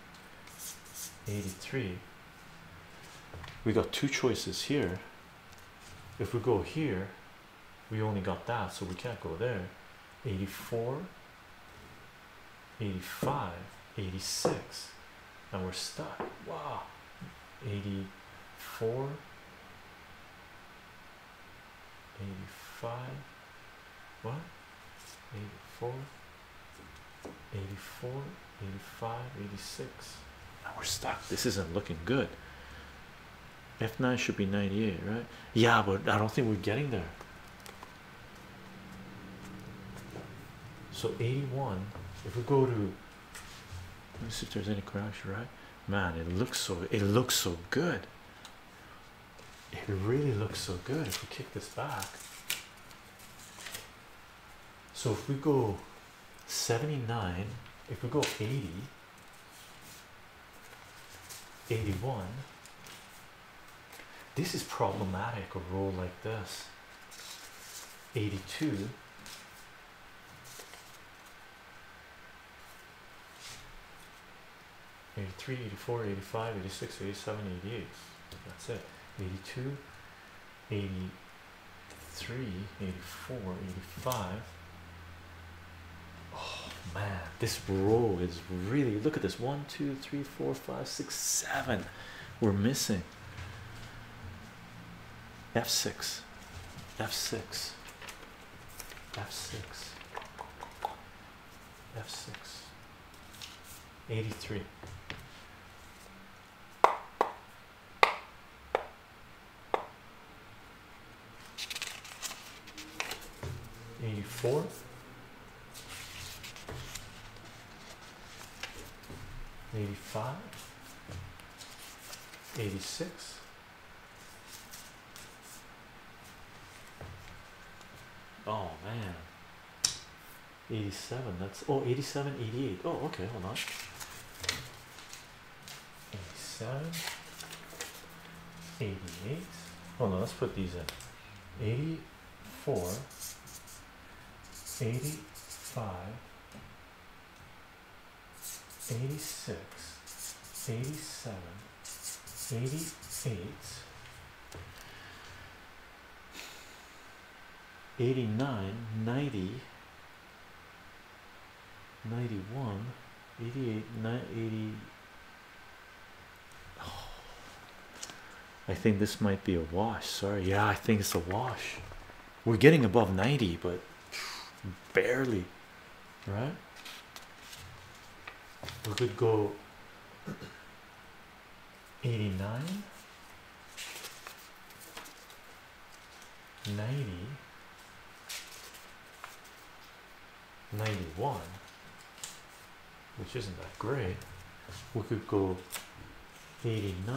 83. We got two choices here. If we go here, we only got that, so we can't go there. 84. 85, 86, and we're stuck. Wow. 84, 85, what? 84, 84, 85, 86, and we're stuck. This isn't looking good. F9 should be 98, right? Yeah, but I don't think we're getting there. So 81. If we go to, let me see if there's any correction, right? Man, it looks so good. It really looks so good. If we kick this back, so if we go 79, if we go 80, 81, this is problematic. A roll like this, 82. 83, 84, 85, 86, 87, 88. That's it. 82, 83, 84, 85. Oh man, this row is really, look at this. 1, 2, 3, 4, 5, 6, 7. We're missing. F6, F6, F6, F6, 83. 84, 85, 86, 87, that's, oh, 87, 88, oh, okay, hold on, 87, 88, hold on, let's put these in, 84, 85, 86, 87, 88, 89, 90, 91, 88, 90, oh, I think this might be a wash. Sorry, yeah, I think it's a wash. We're getting above 90, but barely, right? We could go 89, 90, 91, which isn't that great. We could go 89,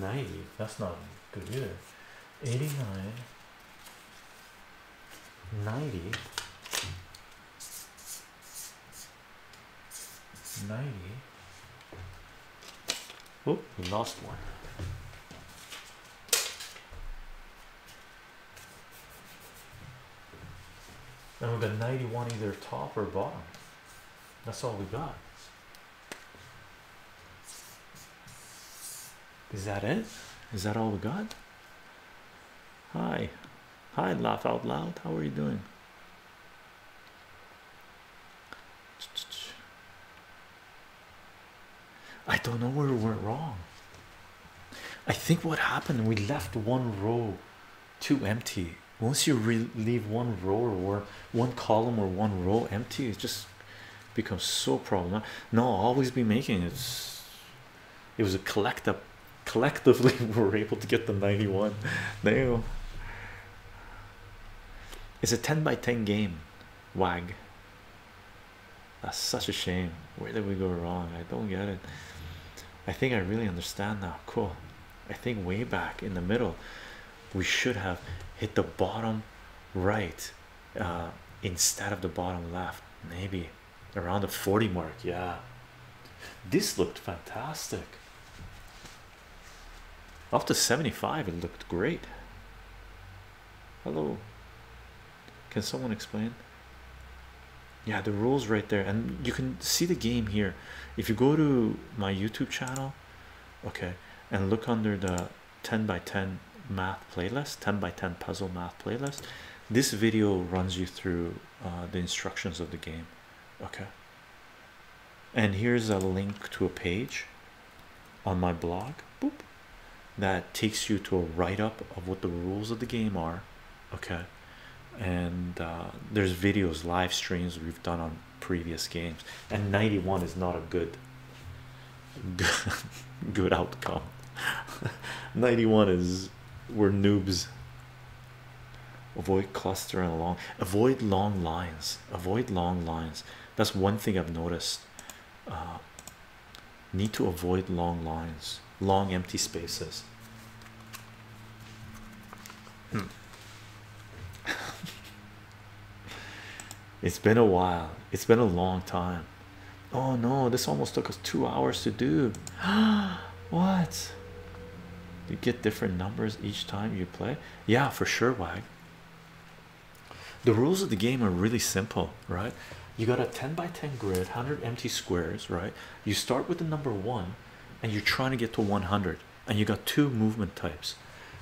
90, that's not good either. 89, 90, 90, oh, we lost one. 91 either top or bottom. That's all we got. Is that it? Is that all we got? Hi. Hi, laugh out loud. How are you doing? I don't know where we went wrong. I think what happened, we left one row too empty. Once you leave one row or one column or one row empty, it just becomes so problematic. No, I'll always be making it's. It was a collectively we were able to get the 91. Damn. It's a 10-by-10 game, wag. That's such a shame. Where did we go wrong? I don't get it. I think I really understand now. Cool. I think way back in the middle, we should have hit the bottom right instead of the bottom left. Maybe around the 40 mark. Yeah, this looked fantastic. Up to 75, it looked great. Hello. Can someone explain? Yeah, the rules right there, and you can see the game here. If you go to my YouTube channel, okay, and look under the 10-by-10 math playlist, 10-by-10 puzzle math playlist, this video runs you through the instructions of the game, okay? And here's a link to a page on my blog, boop, that takes you to a write-up of what the rules of the game are, okay? And there's videos, live streams we've done on previous games, and 91 is not a good outcome. 91 is, we're noobs. Avoid clustering along, avoid long lines, avoid long lines. That's one thing I've noticed. Need to avoid long lines, long empty spaces. It's been a while. It's been a long time. Oh no, this almost took us 2 hours to do. What? You get different numbers each time you play? Yeah, for sure, Wag. The rules of the game are really simple, right? You got a 10-by-10 grid, 100 empty squares, right? You start with the number 1 and you're trying to get to 100, and you got 2 movement types.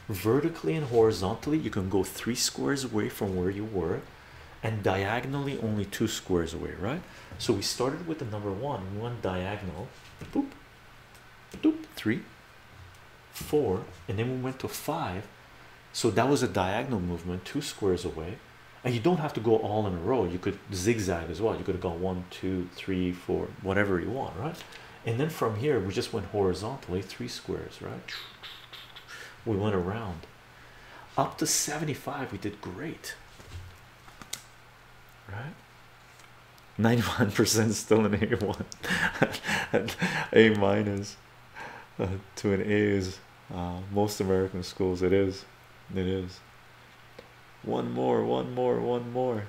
Vertically and horizontally, you can go 3 squares away from where you were, and diagonally only 2 squares away, right? So we started with the number 1, we went diagonal, boop, boop, 3, 4, and then we went to 5, so that was a diagonal movement 2 squares away. And you don't have to go all in a row, you could zigzag as well. You could have gone 1, 2, 3, 4, whatever you want, right? And then from here we just went horizontally 3 squares, right? We went around. Up to 75, we did great, right? 91% still an A1, A minus to an A is most American schools. It is. One more.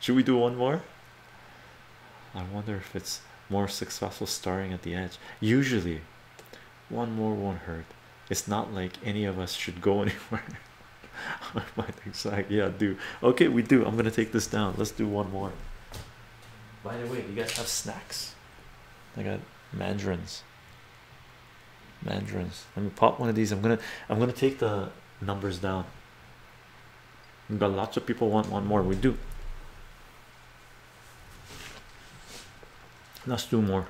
Should we do one more? I wonder if it's more successful starting at the edge. Usually, one more won't hurt. It's not like any of us should go anywhere. I might exactly, yeah, do. Okay, we do. I'm gonna take this down. Let's do one more. By the way, you guys have snacks? I got mandarins. Let me pop one of these. I'm gonna take the numbers down. We've got lots of people want one more. We do. Let's do more.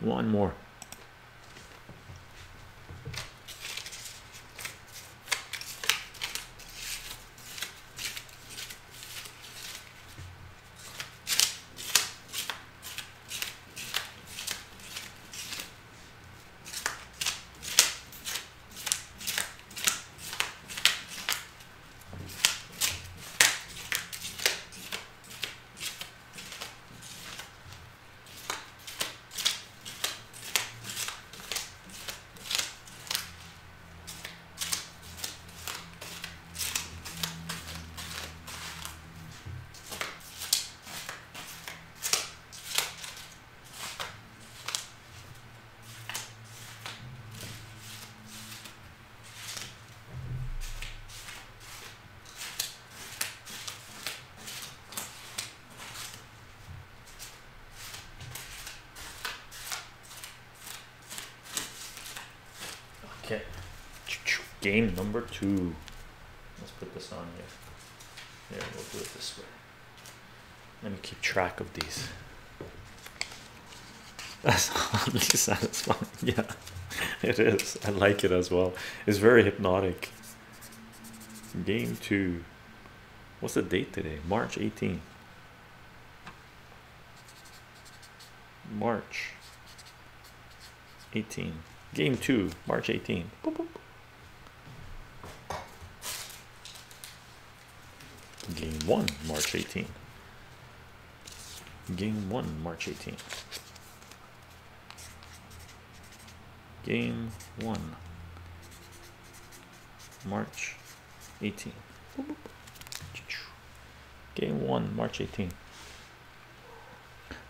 One more. Game number 2. Let's put this on here. Yeah, we'll do it this way. Let me keep track of these. That's oddly satisfying. Yeah, it is. I like it as well. It's very hypnotic. Game 2. What's the date today? March 18th. March 18th. Game 2. March 18th. Boop, boop. Game 1, March 18. Game 1, March 18. Game 1, March 18. Game 1, March 18.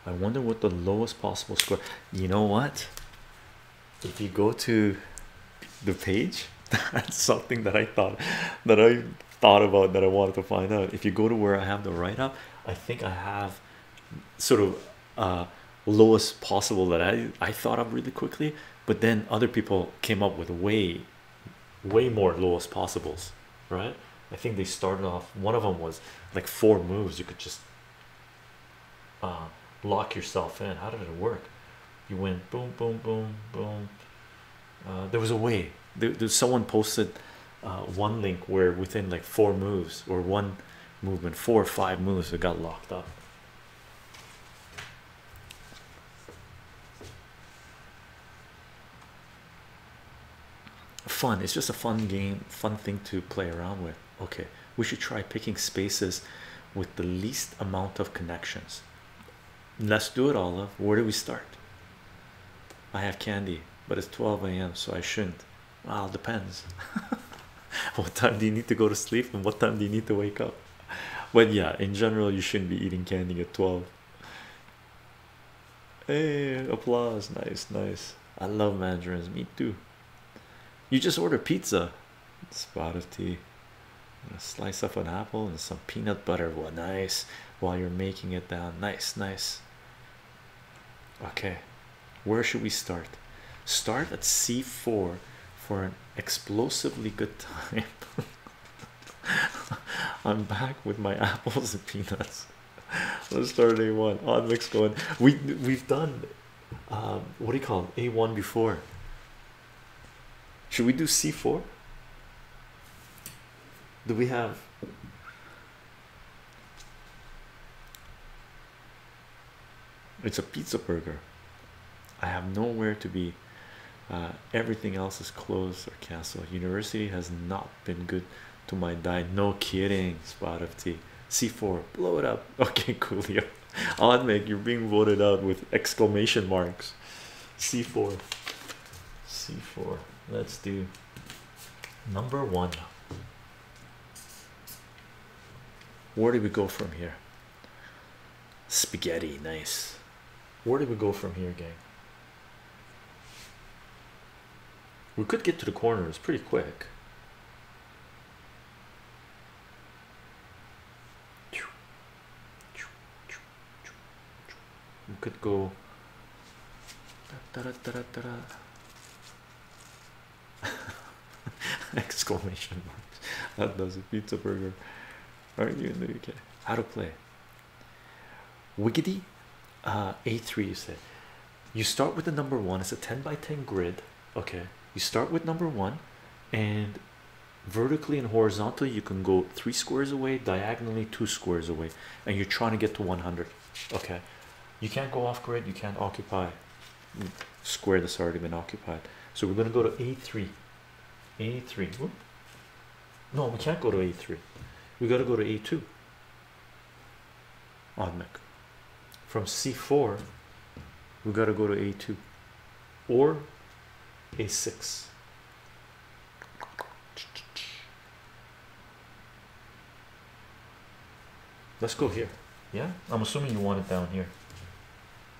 I wonder what the lowest possible score. You know what? If you go to the page, that's something that I thought that I thought about, that I wanted to find out. If you go to where I have the write-up, I think I have sort of lowest possible that I thought of really quickly, but then other people came up with way more lowest possibles, right? I think they started off, one of them was like 4 moves. You could just lock yourself in. How did it work? You went boom, boom, boom, boom. There was a way. Someone posted one link where within like 4 moves, or one movement, 4 or 5 moves, it got locked up. Fun. It's just a fun game, fun thing to play around with. Okay, we should try picking spaces with the least amount of connections. Let's do it, Olive. Where do we start? I have candy, but it's 12 a.m. so I shouldn't. Well, depends. What time do you need to go to sleep and what time do you need to wake up? But yeah, in general, you shouldn't be eating candy at 12. Hey, applause. Nice. I love mandarins. Me too. You just order pizza. Spot of tea. Slice up an apple and some peanut butter. Well, nice. While you're making it down. Nice. Okay. Where should we start? Start at C4 for an explosively good time. I'm back with my apples and peanuts. Let's start A1. Odd mix going. We've done what do you call it? A1 before. Should we do C4? Do we have? It's a pizza burger. I have nowhere to be. Everything else is closed or canceled. University has not been good to my diet. No kidding, Spot of T. C4, blow it up. Okay, coolio. Odd make, you're being voted out with exclamation marks. C4. C4. Let's do number one. Where do we go from here? Spaghetti, nice. Where do we go from here, gang? We could get to the corners pretty quick. We could go. Exclamation marks. That does it. Pizza burger. Are you in the UK? How to play? Wiggity, A3. You said you start with the number one. It's a 10 by 10 grid. Okay. You start with number one, and vertically and horizontally you can go 3 squares away, diagonally 2 squares away, and you're trying to get to 100. Okay. You can't go off grid. You can't occupy square that's already been occupied. So we're gonna go to A3. A3. Whoop. No, we can't go to A3. We gotta go to A2. Odd mech. From C4, we gotta go to A2 or A6. Let's go here. Yeah, I'm assuming you want it down here.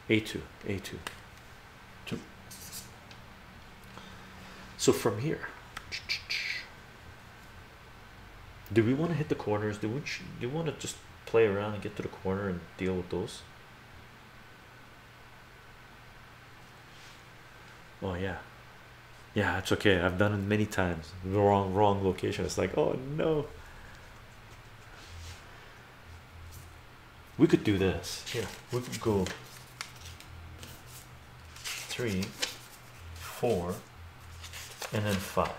A2, A2, 2. So from here, do we want to hit the corners? Do we want to just play around and get to the corner and deal with those? Oh yeah, yeah, it's okay. I've done it many times. Wrong location. It's like, oh no. We could do this here. We could go 3, 4, and then 5.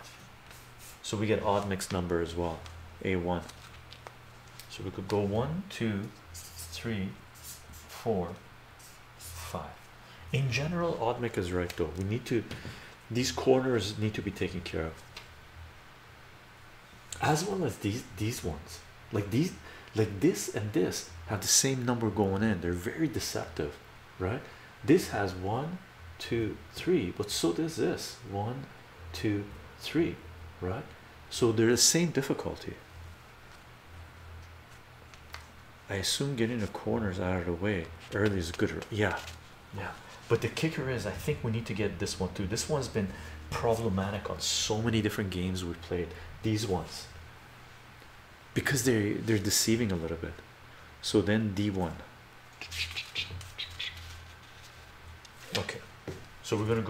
So we get odd mixed number as well. A1. So we could go 1, 2, 3, 4, 5. In general, Oddmech is right though. We need to, these corners need to be taken care of. As well as these ones. Like these, like this and this have the same number going in. They're very deceptive, right? This has 1, 2, 3, but so does this. 1, 2, 3, right? So they're the same difficulty. I assume getting the corners out of the way early is good. Yeah, yeah. But the kicker is, I think we need to get this one too. This one's been problematic on so many different games we've played. These ones, because they're deceiving a little bit. So then D1. Okay. So we're gonna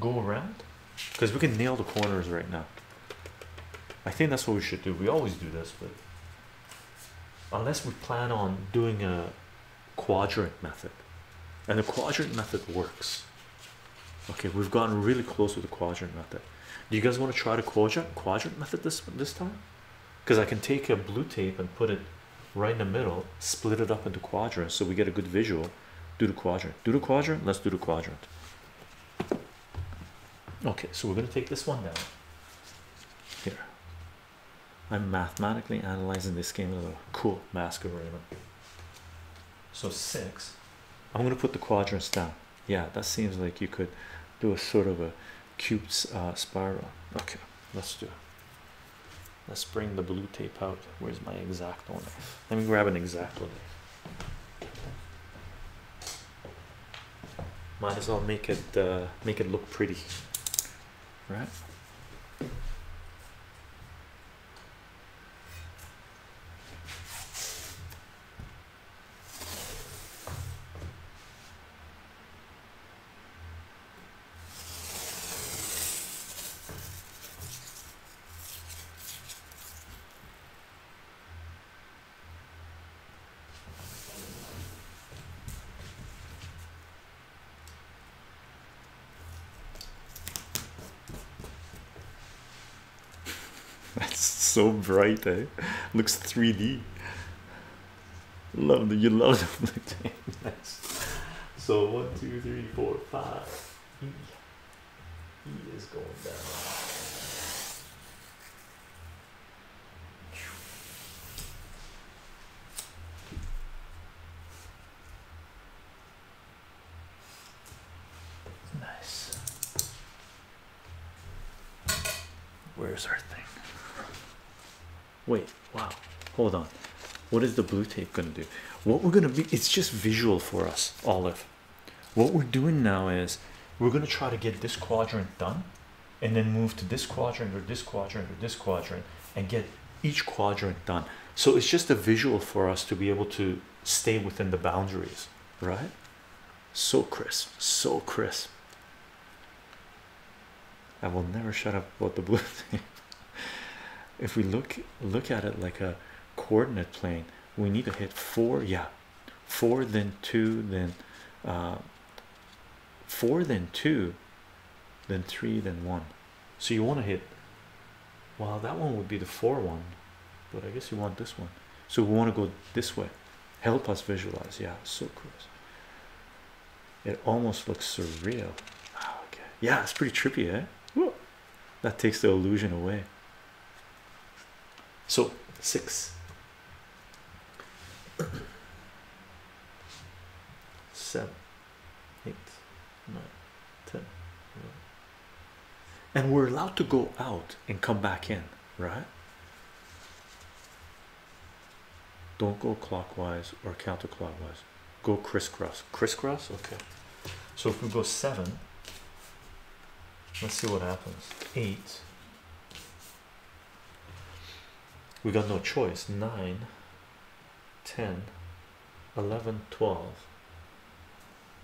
go around, because we can nail the corners right now. I think that's what we should do. We always do this, but unless we plan on doing a quadrant method, and the quadrant method works. Okay, we've gotten really close with the quadrant method. Do you guys want to try the quadrant method this time? Because I can take a blue tape and put it right in the middle, split it up into quadrants, so we get a good visual. Do the quadrant. Do the quadrant. Let's do the quadrant. Okay, so we're going to take this one down. Here. I'm mathematically analyzing this game with a cool mask of Raven. So 6. I'm going to put the quadrants down. Yeah, that seems like you could do a sort of a cubed spiral. Okay, let's do it. Let's bring the blue tape out. Where's my X-Acto knife? Let me grab an X-Acto knife. Might as well make it look pretty, right? So bright, eh? Looks 3D. Love the, you love the blue tape. Nice. So 1, 2, 3, 4, 5. is going down. Nice. Where's our thing? Wait, wow, hold on. What is the blue tape gonna do? What we're gonna be, it's just visual for us, Olive. What we're doing now is we're gonna try to get this quadrant done and then move to this quadrant or this quadrant or this quadrant and get each quadrant done. So it's just a visual for us to be able to stay within the boundaries, right? So crisp, so crisp. I will never shut up about the blue tape. If we look at it like a coordinate plane, we need to hit 4, yeah, 4 then 2 then 4 then 2 then 3 then 1. So you want to hit, well, that one would be the 4 one, but I guess you want this one, so we want to go this way. Help us visualize. Yeah, so close. It almost looks surreal. Oh, okay, yeah, it's pretty trippy, eh? Woo. That takes the illusion away. So 6 7 8 9 10 11. And we're allowed to go out and come back in, right? Don't go clockwise or counterclockwise, go crisscross. Crisscross, okay. So if we go 7, let's see what happens. 8, we got no choice. 9 10 11 12.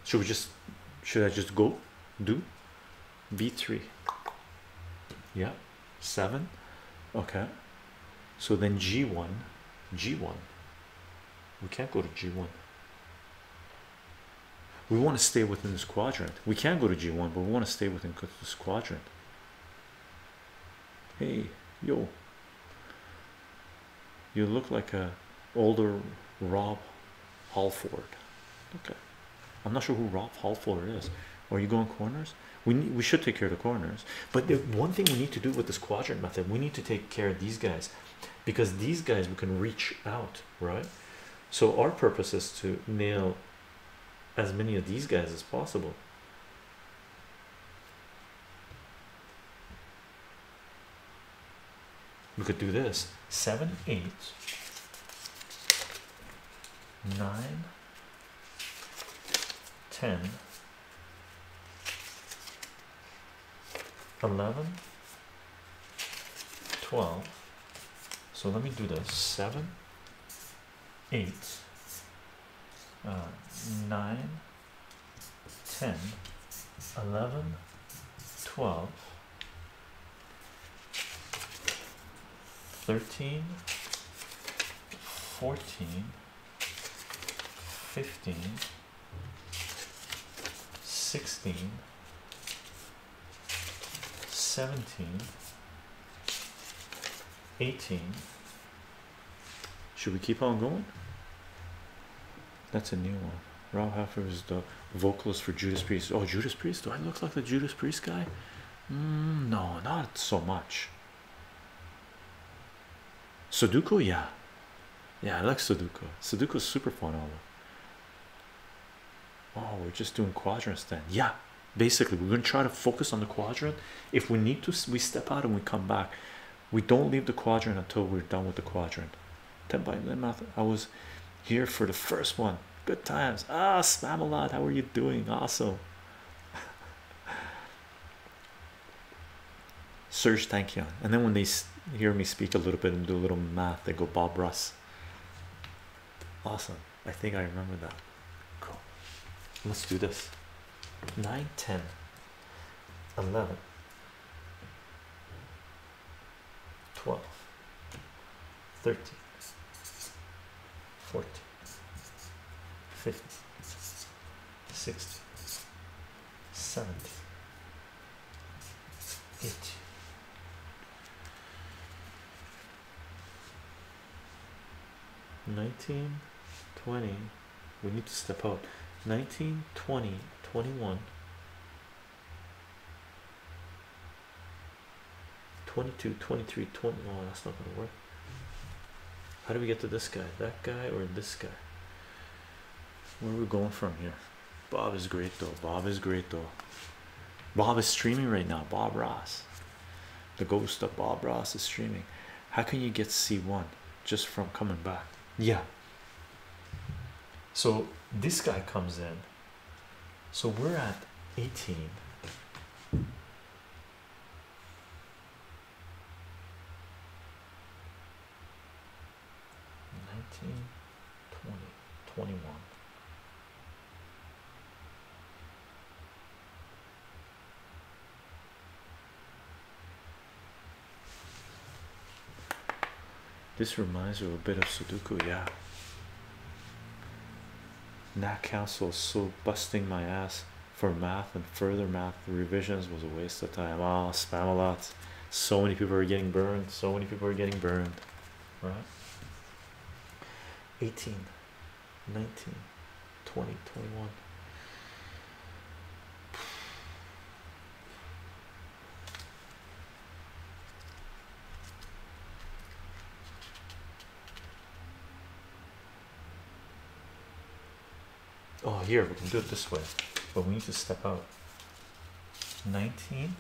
Should I just go do B3? Yeah, 7, okay. So then G1, we can't go to G1. We want to stay within this quadrant. We can't go to G1, but we want to stay within this quadrant. Hey, yo, you look like a older Rob Halford. Okay, I'm not sure who Rob Halford is. Are you going corners? We should take care of the corners, but the one thing we need to do with this quadrant method, we need to take care of these guys, because these guys we can reach out, right? So our purpose is to nail as many of these guys as possible. We could do this. 7 8 9 10 11 12. So let me do this. 7 8 9 10 11 12. 13 14 15 16 17 18. Should we keep on going? That's a new one. Rob Halford is the vocalist for Judas Priest. Oh, Judas Priest? Do I look like the Judas Priest guy? No, not so much. Sudoku, yeah. Yeah, I like Sudoku. Sudoku's super fun. Oh, we're just doing quadrants then. Yeah, basically, we're going to try to focus on the quadrant. If we need to, we step out and we come back. We don't leave the quadrant until we're done with the quadrant. 10 by 11, I was here for the first one. Good times. Ah, Spamalot, how are you doing? Awesome. Serge Tankian. And then when they hear me speak a little bit and do a little math, they go Bob Ross. Awesome. I think I remember that. Cool. Let's do this. 9 10 11 12 13 14 15 16 17 18. (19, 20) We need to step out. 19 20 21 22, 23, 20. No, that's not gonna work. How do we get to this guy, that guy, or this guy? Where are we going from here? Bob is great though. Bob is great though. Bob is streaming right now. Bob Ross, the ghost of Bob Ross, is streaming. How can you get C1 just from coming back? Yeah, so this guy comes in, so we're at 18. This reminds you a bit of Sudoku, yeah. Nat Council is so busting my ass for math, and further math revisions was a waste of time. Oh, spam a lot. So many people are getting burned. So many people are getting burned. Right? 18, 19, 20, 21. Oh, here we can do it this way, but we need to step out. 19.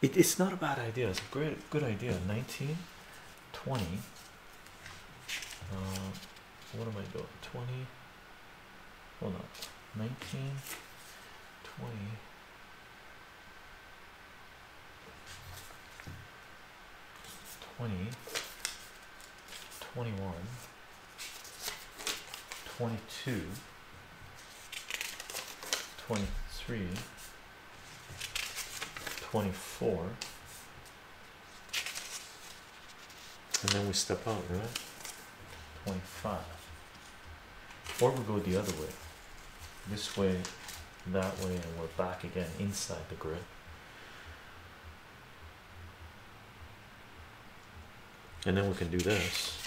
It's not a bad idea. It's a great, good idea. 19, 20. What am I doing? 20. Hold on. 19, 20. Twenty-one. 22, 23, 24, and then we step out, right? 25, or we go the other way, this way, that way, and we're back again inside the grid. And then we can do this.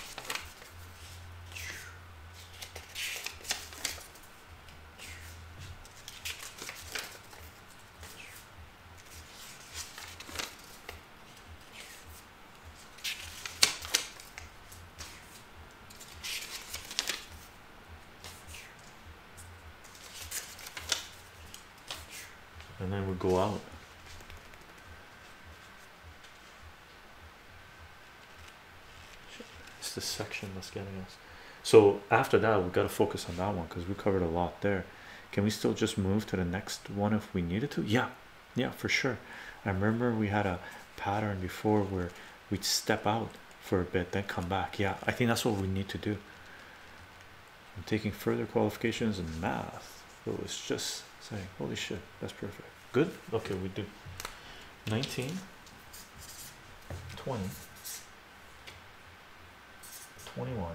Getting us. So after that, we've got to focus on that one because we covered a lot there. Can we still just move to the next one if we needed to? Yeah, yeah, for sure. I remember we had a pattern before where we'd step out for a bit, then come back. Yeah, I think that's what we need to do. I'm taking further qualifications in math. So it's just saying, holy shit, that's perfect. Good. Okay, we do 19, 20. 21.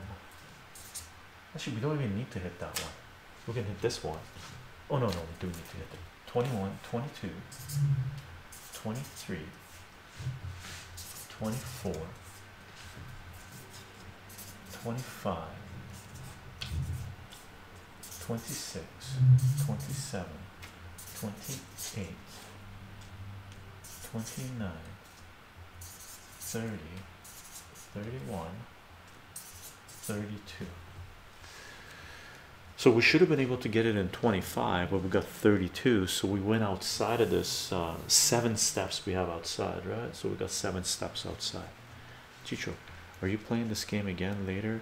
Actually, we don't even need to hit that one. We can hit this one. Oh, no, no, we do need to hit it. 21, 22, 23, 24, 25, 26, 27, 28, 29, 30, 31, 32. So we should have been able to get it in 25, but we got 32. So we went outside of this 7 steps we have outside, right? So we got 7 steps outside. Chycho, are you playing this game again later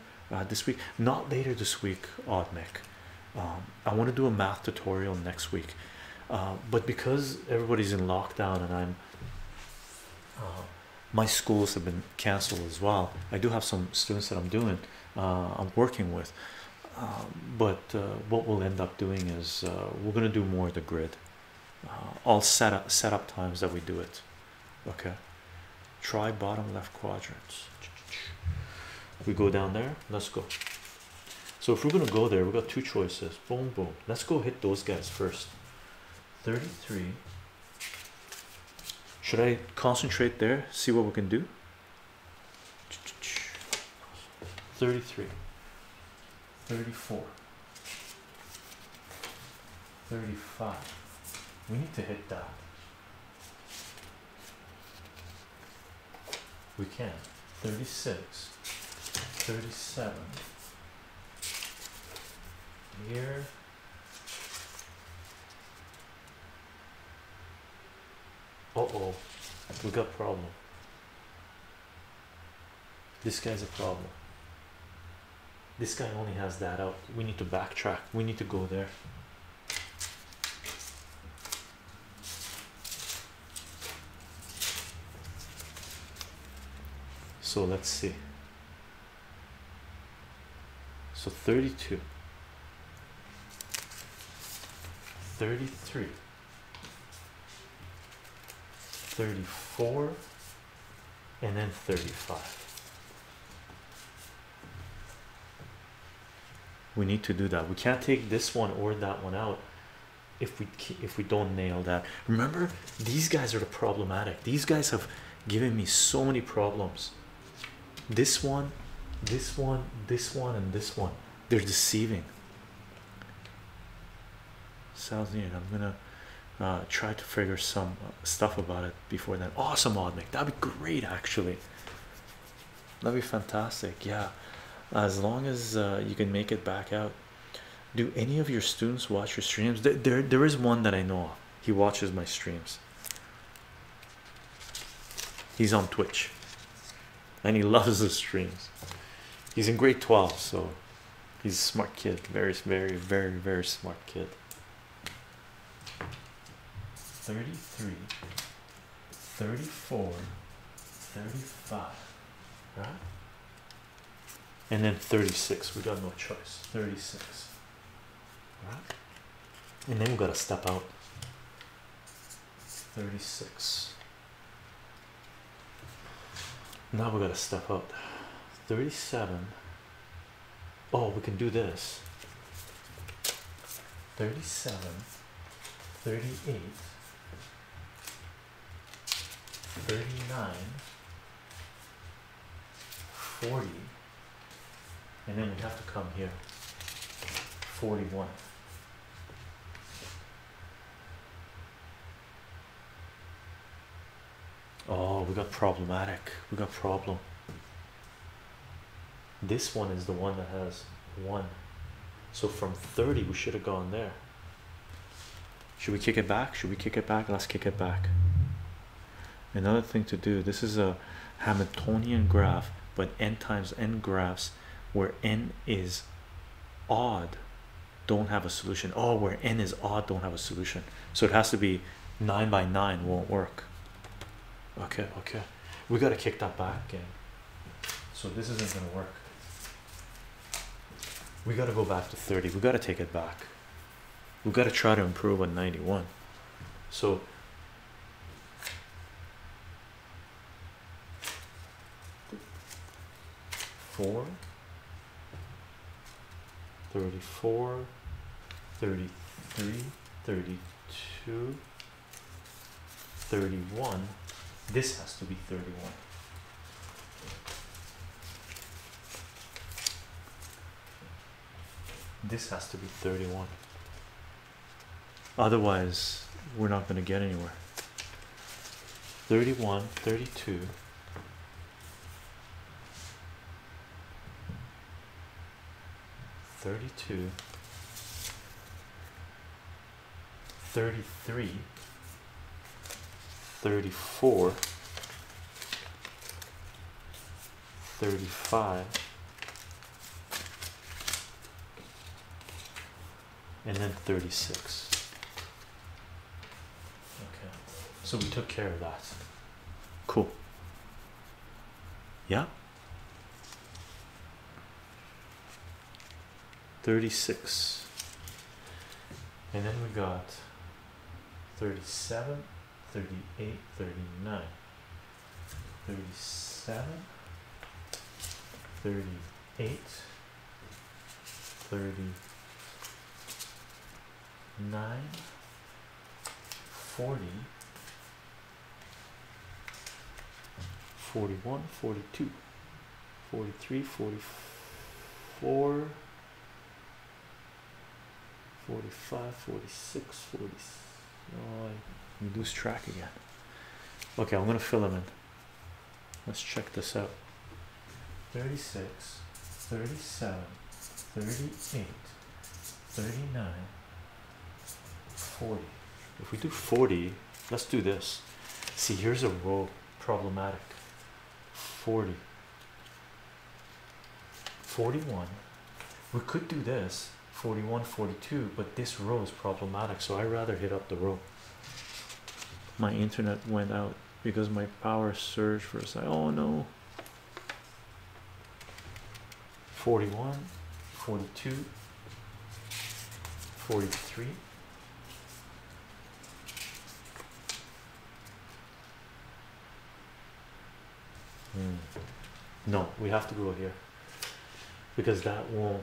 this week? Not later this week, Odd Nick. I want to do a math tutorial next week, but because everybody's in lockdown and I'm my schools have been canceled as well. I do have some students that I'm doing, I'm working with, what we'll end up doing is we're gonna do more of the grid. I'll set up times that we do it. Okay, try bottom left quadrants. We go down there. Let's go. So if we're gonna go there, we got 2 choices. Boom, boom. Let's go hit those guys first. 33. Should I concentrate there? See what we can do? 33, 34, 35. We need to hit that. we can. 36, 37. Here. Uh-oh, we got a problem. This guy's a problem. This guy only has that out. We need to backtrack. We need to go there. So let's see. So 32. 33. 34. And then 35. We need to do that. We can't take this one or that one out if we don't nail that. Remember, these guys are the problematic. These guys have given me so many problems. This one, this one, this one, and this one. They're deceiving. Sounds neat. I'm gonna try to figure some stuff about it before then. Awesome, Oddmic. That'd be great, actually. That'd be fantastic. Yeah. As long as you can make it back out. Do any of your students watch your streams? There is one that I know of. He watches my streams. He's on Twitch and he loves the streams. He's in grade 12, so he's a smart kid. Very, very, very, very smart kid. 33, 34, 35, right? And then 36, we got no choice. 36, right? And then we gotta step out. 36. Now we gotta step out. 37. Oh, we can do this. 37, 38, 39, 40. And then we have to come here. 41. Oh, we got problematic. We got problem. This one is the one that has one. So from 30, we should have gone there. Should we kick it back? Should we kick it back? Let's kick it back. Another thing to do. This is a Hamiltonian graph, but n times n graphs where n is odd don't have a solution. Oh, where n is odd don't have a solution. So it has to be 9 by 9. Won't work. Okay, okay, we got to kick that back again. So this isn't going to work. We got to go back to 30. We got to take it back. We got to try to improve on 91. So 4, 34, 33, 32, 31. This has to be 31. This has to be 31. Otherwise, we're not going to get anywhere. 31, 32. 32, 33, 34, 35, and then 36. Okay, so we took care of that. Cool. Yeah. 36, and then we got 37, 38, 39, 37, 38, 39, 40, 41, 42, 43, 44, 45, 46, 40. No, I lose track again. Okay, I'm gonna fill them in. Let's check this out. 36, 37, 38, 39, 40. If we do 40, let's do this. See, here's a row problematic. 40, 41. We could do this 41, 42, but this row is problematic, so I rather hit up the row. My internet went out because my power surged for a second. Oh no. 41, 42, 43. No, we have to go here because that won't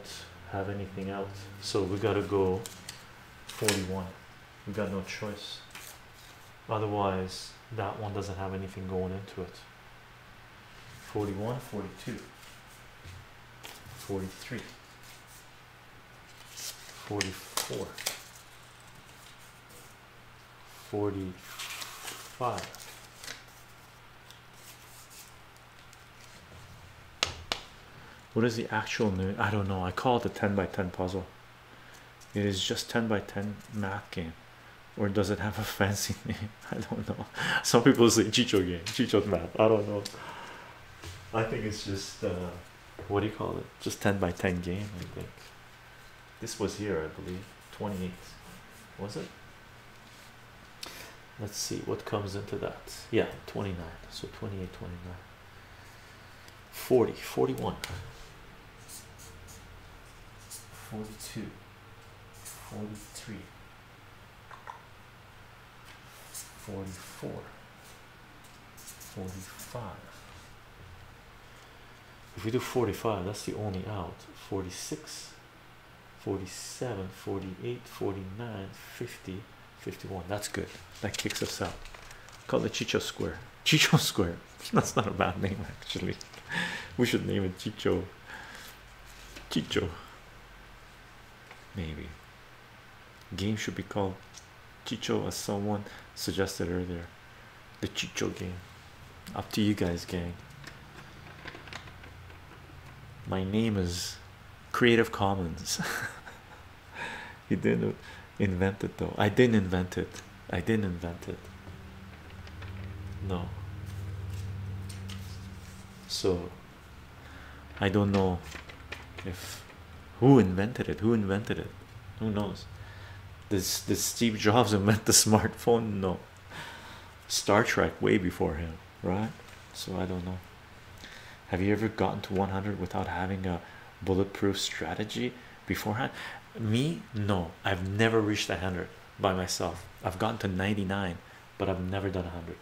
have anything out, so we gotta go 41. We got no choice, otherwise that one doesn't have anything going into it. 41, 42, 43, 44, 45. What is the actual name? I don't know. I call it a 10x10 puzzle. It is just 10x10 math game, or does it have a fancy name? I don't know. Some people say Chicho game, Chicho math. I don't know. I think it's just what do you call it? Just 10x10 game. I think this was here. I believe 28. Was it? Let's see what comes into that. Yeah, 29. So 28, 29, 40, 41. 42, 43, 44, 45. If we do 45, that's the only out. 46, 47, 48, 49, 50, 51. That's good. That kicks us out. Call it Chycho Square. Chycho Square. That's not a bad name, actually. We should name it Chycho. Chycho. Maybe game should be called Chycho, as someone suggested earlier. The Chycho game. Up to you guys, gang. My name is Creative Commons. You didn't invent it though. I didn't invent it. I didn't invent it. No. So I don't know if who invented it? Who invented it? Who knows? Did Steve Jobs invent the smartphone? No. Star Trek way before him, right? So I don't know. Have you ever gotten to 100 without having a bulletproof strategy beforehand? Me? No. I've never reached 100 by myself. I've gotten to 99, but I've never done 100.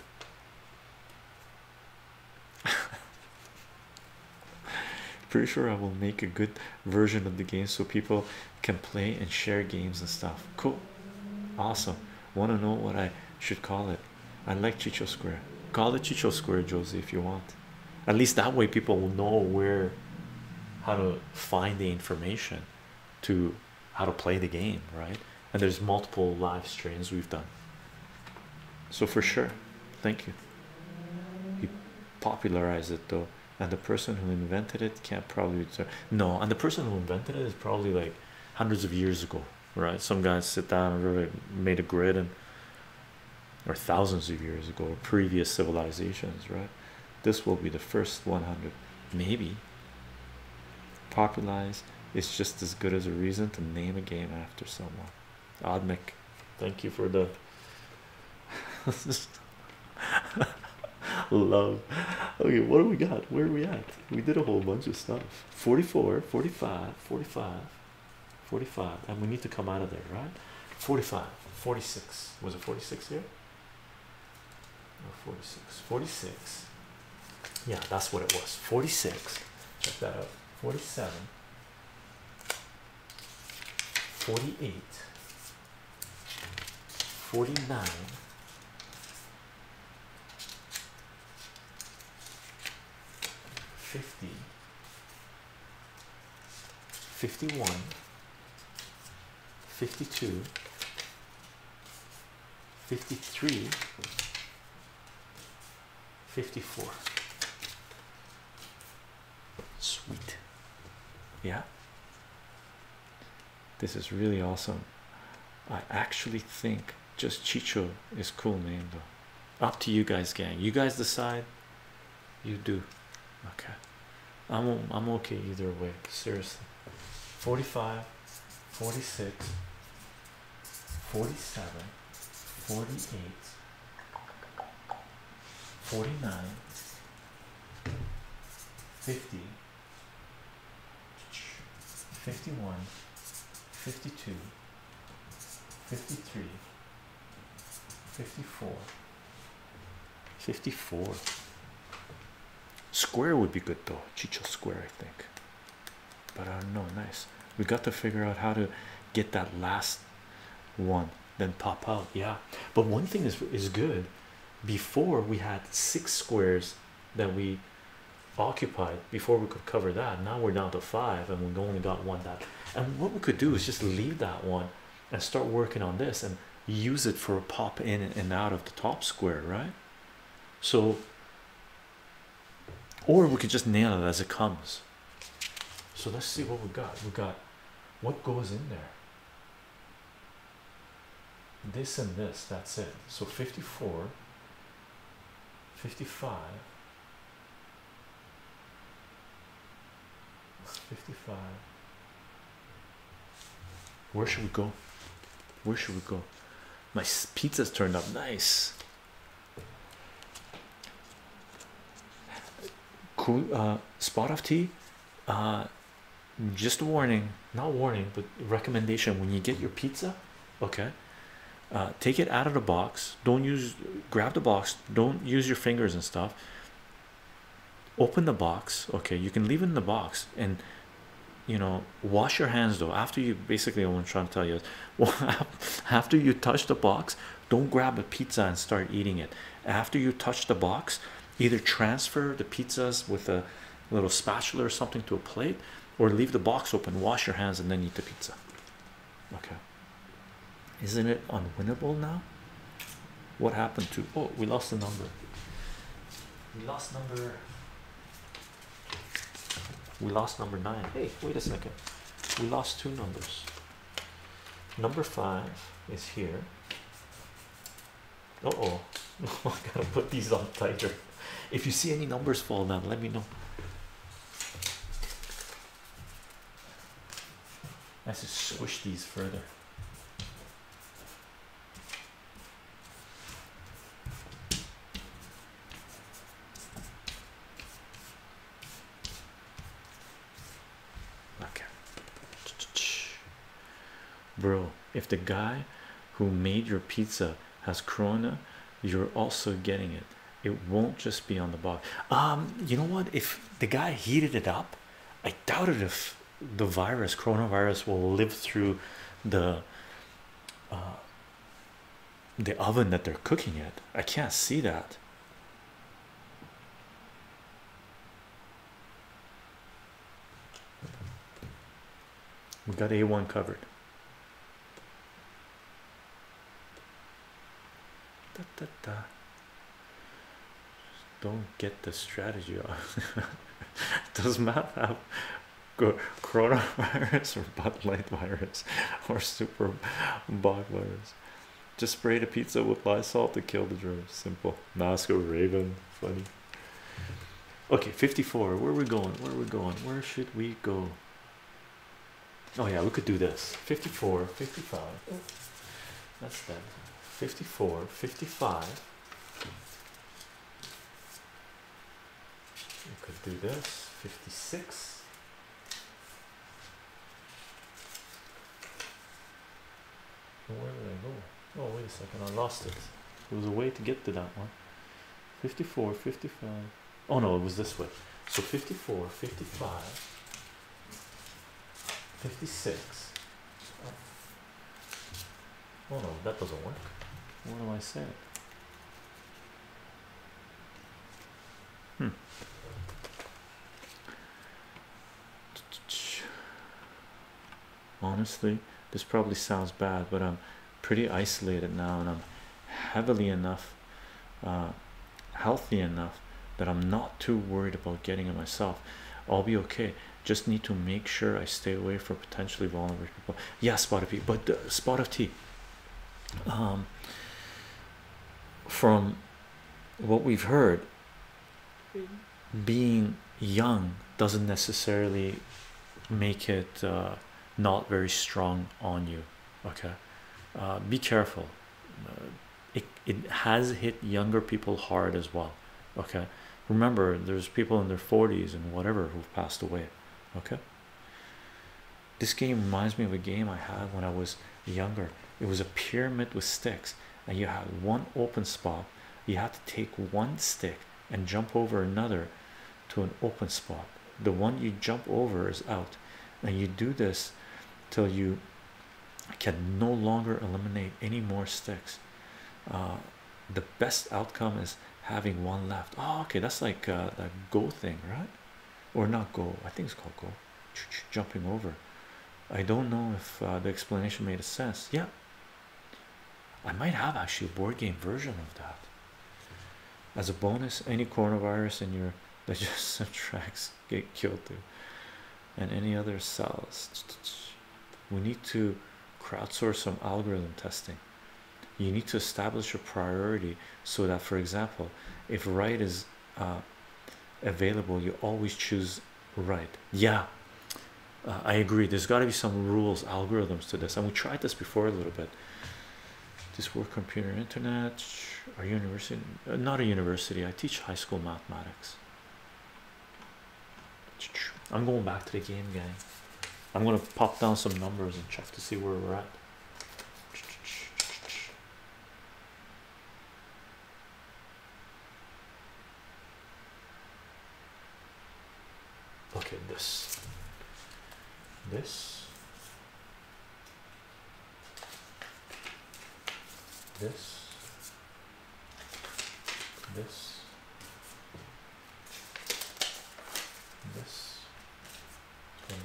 Pretty sure I will make a good version of the game so people can play and share games and stuff. Cool, awesome. Want to know what I should call it? I like Chycho Square. Call it Chycho Square, Josie, if you want. At least that way people will know where, how to find the information to how to play the game, right? And there's multiple live streams we've done, so for sure. Thank you. He popularized it though. And the person who invented it can't probably... No, and the person who invented it is probably like hundreds of years ago, right? Some guys sit down and really made a grid, and or thousands of years ago, or previous civilizations, right? This will be the first 100. Maybe popularize is just as good as a reason to name a game after someone. Odmic, thank you for the... love. Okay, what do we got? Where are we at? We did a whole bunch of stuff. 44, 45, 45, 45, and we need to come out of there, right? 45, 46. Was it 46 here? No, 46, 46. Yeah, that's what it was. 46. Check that out. 47, 48, 49. 50, 51, 52, 53, 54. Sweet. Yeah, this is really awesome. I actually think just Chycho is cool name though. Up to you guys, gang. You guys decide. You do. Okay, I'm okay either way, seriously. 45, 46, 47, 48, 49, 50, 51, 52, 53, 54, 54. Square would be good though. Chycho square, I think. But I don't know. Nice. We got to figure out how to get that last one, then pop out. Yeah. But one thing is good. Before we had 6 squares that we occupied before we could cover that. Now we're down to 5 and we only got 1 that. And what we could do is just leave that one and start working on this and use it for a pop in and out of the top square, right? So, or we could just nail it as it comes. So let's see what we got. We got what goes in there. This and this, that's it. So 54, 55, 55. Where should we go? Where should we go? My pizza's turned up. Nice. Cool. Spot of tea. Just a warning, not warning, but recommendation. When you get your pizza, okay, take it out of the box. Don't use, grab the box. Don't use your fingers and stuff. Open the box. Okay, you can leave it in the box, and you know, wash your hands though after you. Basically, what I'm trying to tell you is, well, after you touch the box, don't grab a pizza and start eating it. After you touch the box, either transfer the pizzas with a little spatula or something to a plate, or leave the box open, wash your hands, and then eat the pizza. Okay, isn't it unwinnable now? What happened to, oh, we lost the number. We lost number. We lost number 9. Hey, wait a second. We lost 2 numbers. Number 5 is here. Uh-oh. I gotta put these on tighter. If you see any numbers fall down, let me know. Let's just squish these further. Bro, if the guy who made your pizza has corona, you're also getting it. It won't just be on the box. You know what, if the guy heated it up, I doubted if the virus, coronavirus, will live through the oven that they're cooking it. I can't see that. We got A1 covered. Da, da, da. Just don't get the strategy off. Does math have coronavirus or Bud Light virus or super bug virus? Just spray the pizza with Lysol to kill the germs. Simple. Masco Raven. Funny. Okay, 54. Where are we going? Where are we going? Where should we go? Oh yeah, we could do this. 54, 55. Oh, that's that. 54, 55. We could do this. 56. 'Where did I go? Oh, wait a second, I lost it. There was a way to get to that one. 54, 55. Oh no, it was this way. So 54, 55, 56. Oh no, that doesn't work. What do I say? Hmm. Honestly, this probably sounds bad, but I'm pretty isolated now, and I'm heavily enough, healthy enough that I'm not too worried about getting it myself. I'll be okay. Just need to make sure I stay away from potentially vulnerable people. Yeah, Spot of Tea, but Spot of Tea, from what we've heard, being young doesn't necessarily make it not very strong on you. Okay, be careful. It has hit younger people hard as well. Okay, remember, there's people in their 40s and whatever who've passed away. Okay, this game reminds me of a game I had when I was younger. It was a pyramid with sticks, and you had one open spot. You had to take one stick and jump over another to an open spot. The one you jump over is out, and you do this till you can no longer eliminate any more sticks. The best outcome is having one left. Oh, okay, that's like that Go thing, right? Or not Go, I think it's called Go. Jumping over. I don't know if the explanation made sense. Yeah, I might have actually a board game version of that. As a bonus, any coronavirus in your that just subtracts get killed too, and any other cells. We need to crowdsource some algorithm testing. You need to establish a priority so that, for example, if right is available, you always choose right. Yeah, I agree. There's got to be some rules, algorithms to this, and we tried this before a little bit. This work computer internet, our university, not a university, I teach high school mathematics. I'm going back to the game, gang. I'm going to pop down some numbers and check to see where we're at. Okay, this, and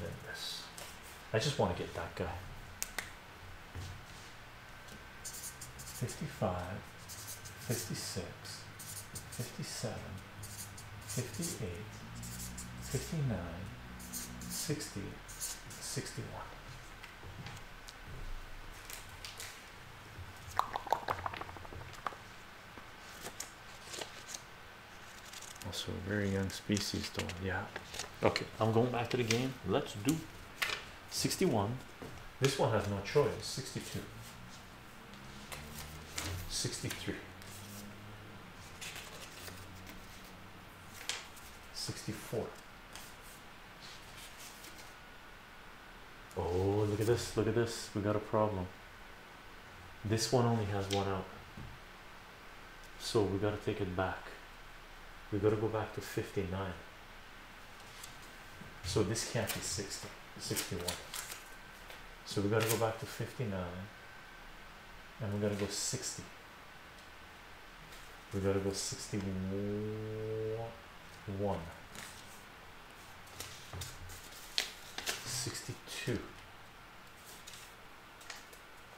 then this. I just want to get that guy. 55, 56, 57, 58, 59, 60, 61. Also a very young species though. Yeah, okay, I'm going back to the game. Let's do 61. This one has no choice. 62, 63, 64. Oh, look at this, look at this. We got a problem. This one only has one out, so we got to take it back. We gotta go back to 59. So this can't be 60, 61. So we gotta go back to 59, and we gotta go 60. We gotta go 61, 62,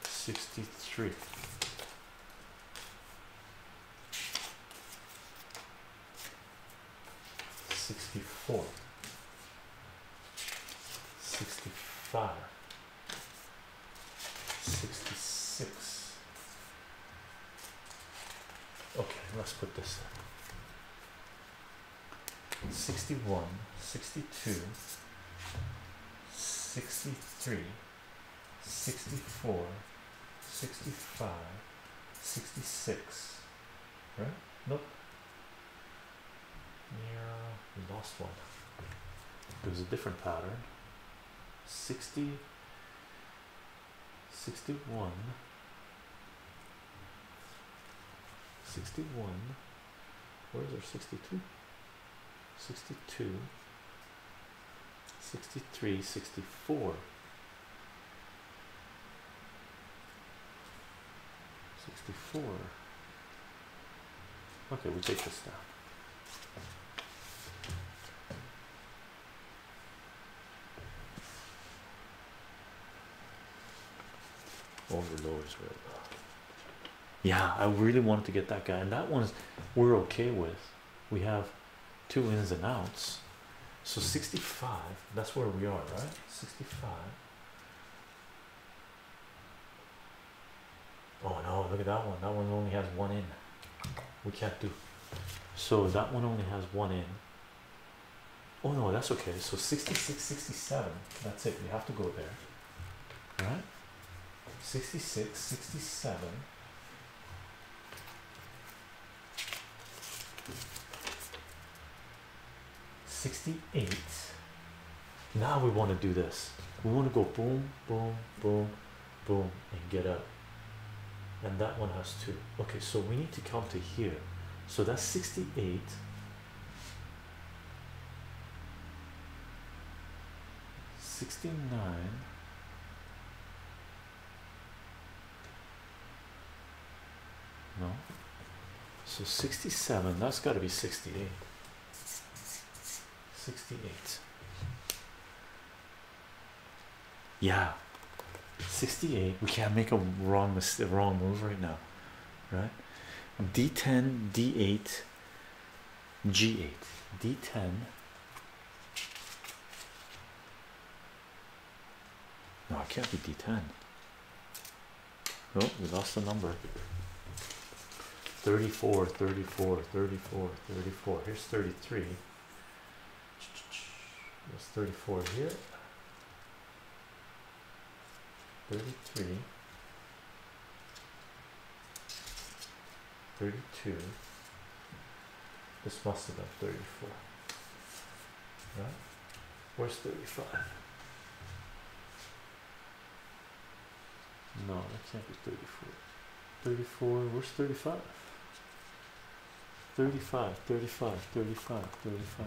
63. 64, 65, 66. Okay, let's put this in. 61, 62, 63, 64, 65, 66. Right? Nope. Yeah, we lost one. There was a different pattern. 60, 61, 61. Where's our 62? 62, 63, 64, 64. Okay, we'll take this down. Overlords, right? Yeah, I really wanted to get that guy, and that one's we're okay with. We have two ins and outs, So 65, that's where we are, right? 65. Oh no, look at that one. That one only has one in. We can't do. So that one only has one in. Oh no, that's okay. So 66, 67, that's it. We have to go there, right? 66, 67. Now we want to do this. We want to go boom, boom, boom, boom, and get up. And that one has two. Okay, so we need to come to here. So that's 68. Sixty-nine. 67, that's got to be 68. 68. Yeah. 68. We can't make a wrong move right now, right? D10, D8, G8. D10. No, I can't be D10. Oh, we lost the number. 34, 34, 34, 34. Here's 33. There's 34 here. 33. 32. This must have been 34. Right? Where's 35? No, that can't be 34. 34, where's 35? 35, 35, 35, 35.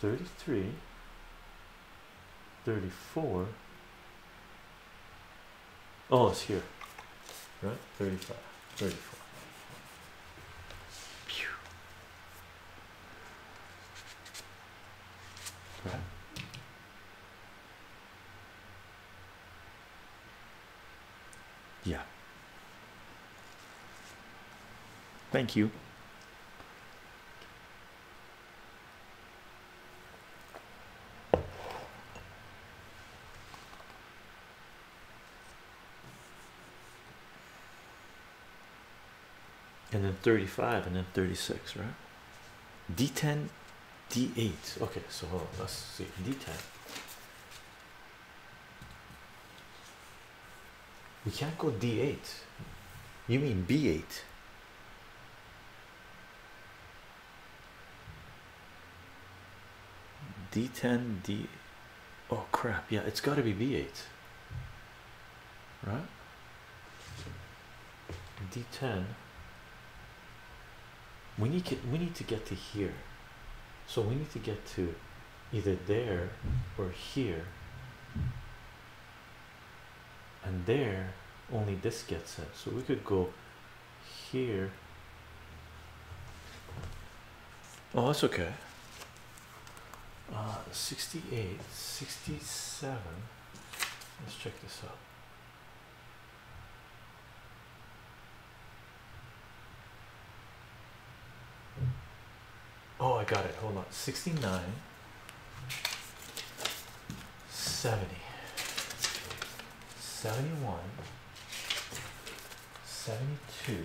33, 34. Oh, it's here, right? 35, 34. Right. Yeah. Thank you. And then 35 and then 36, right? D10, D8. Okay, so hold on, let's see. D10. We can't go D8. You mean B8. D10, D... Oh, crap. Yeah, it's got to be B8. Right? D10. We need to get to here. So we need to get to either there or here. And there, only this gets in. So we could go here. Oh, that's okay. 68, 67. Let's check this out. Oh, I got it. Hold on. 69, 70. 71, 72,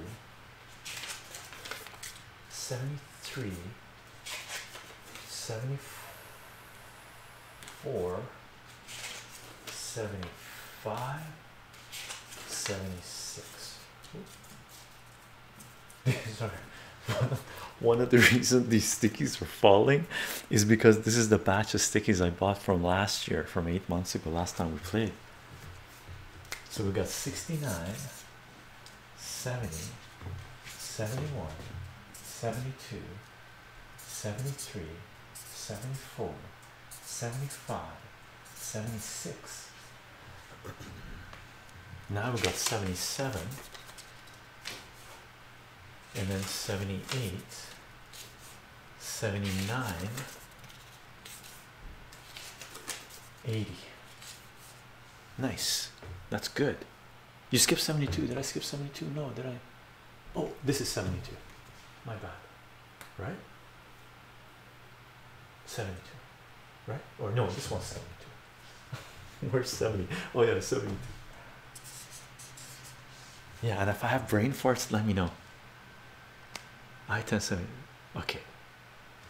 73, 74, 75, 76. Sorry. One of the reasons these stickies are falling is because this is the batch of stickies I bought from last year, from 8 months ago, last time we played. So we got 69, 70, 71, 72, 73, 74, 75, 76. Now we got 77, and then 78, 79, 80. Nice. That's good. You skipped 72. Did I skip 72? No, did I? Oh, this is 72. My bad. right? 72, right? Or no, this one's 72. Where's 70? Oh yeah, 72. Yeah, and if I have brain farts, let me know. I 1070. Okay.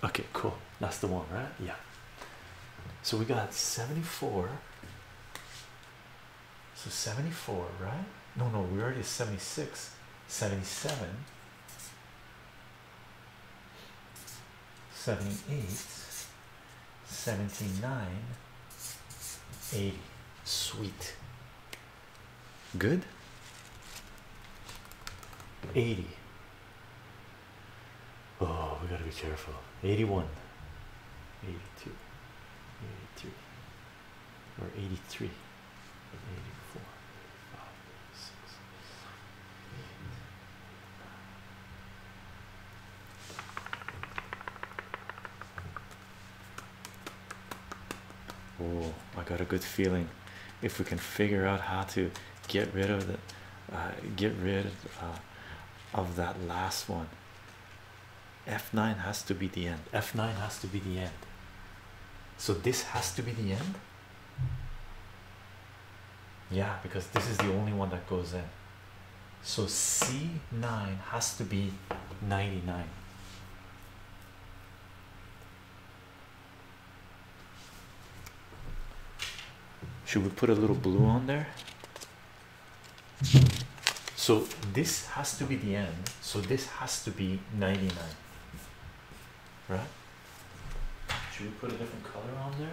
Okay, cool. That's the one, right? Yeah. So we got 74. So 74, right? No, no, we already 76, 77, 78, 79, 80. Sweet. Good. 80. Oh, we gotta be careful. 81, 82, 83, or 83, 84, 85, 86, 88. Oh, I got a good feeling. If we can figure out how to get rid of the, of that last one. F9 has to be the end. F9 has to be the end. So this has to be the end? Yeah, because this is the only one that goes in. So C9 has to be 99. Should we put a little blue on there? So this has to be the end. So this has to be 99. Right? Should we put a different color on there?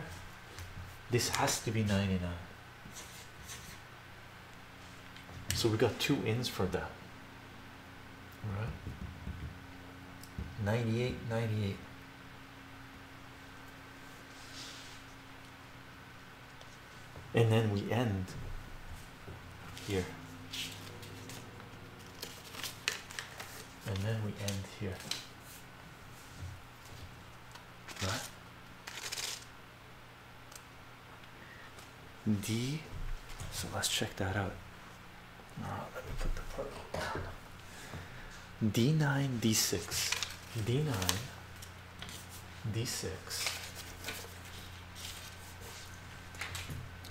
This has to be 99. So we got two ins for that. Right? 98, 98. And then we end here. And then we end here. Right? D. So let's check that out. Let me put the purple down. D9, D6. D9, D6.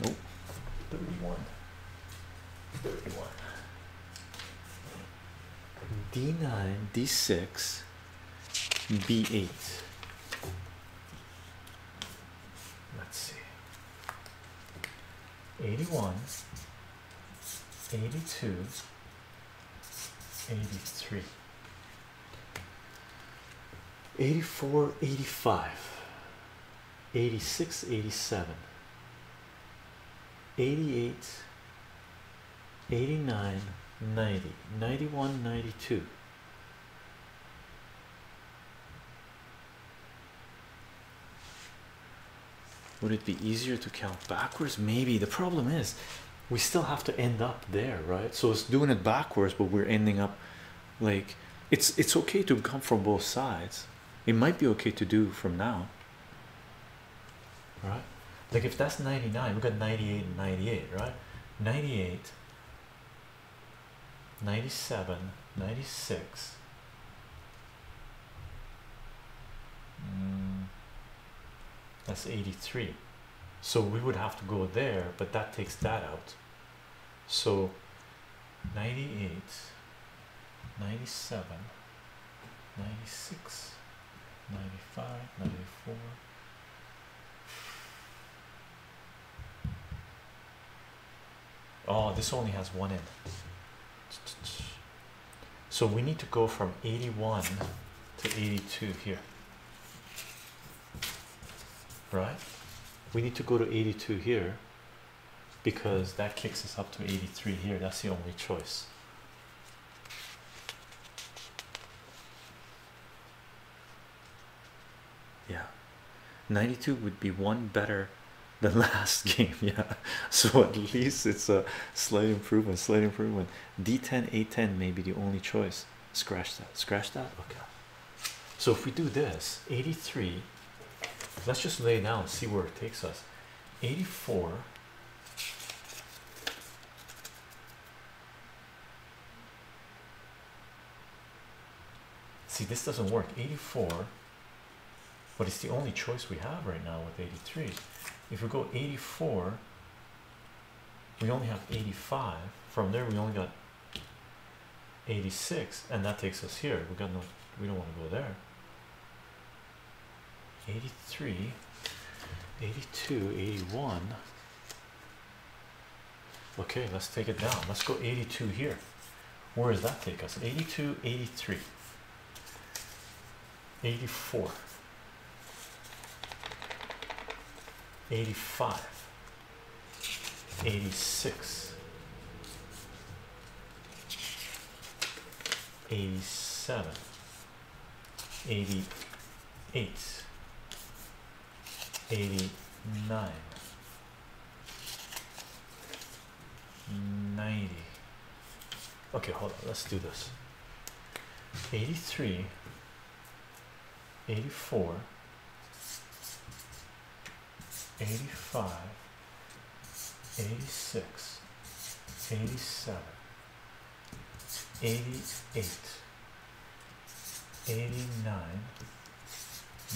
Oh, 31. 31. D9, D6, B8. Let's see. 81, 82, 83. 84, 85. 86, 87. 88, 89, 90, 91, 92. Would it be easier to count backwards? Maybe. The problem is we still have to end up there, right? So it's doing it backwards, but we're ending up like it's okay to come from both sides. It might be okay to do from now, right? Like if that's 99, we got 98 and 98, right? 98, 97, 96, that's 83. So we would have to go there, but that takes that out. So 98, 97, 96, 95, 94. Oh, this only has one in. So we need to go from 81 to 82 here, right? We need to go to 82 here because that kicks us up to 83 here. That's the only choice. Yeah, 92 would be one better than last game. Yeah, so at least it's a slight improvement, slight improvement. D10, A10 may be the only choice. Scratch that, scratch that. Okay, so if we do this, 83, let's just lay down, see where it takes us. 84, See, this doesn't work. 84, but it's the only choice we have right now with 83. If we go 84, we only have 85. From there, we only got 86, and that takes us here. We got no, we don't want to go there. 83, 82, 81. Okay, let's take it down. Let's go 82 here. Where does that take us? 82, 83, 84, 85, 86, 87, 88, 89, 90. Okay, hold on, let's do this. 83, 84, 85, 86, 87, 88, 89,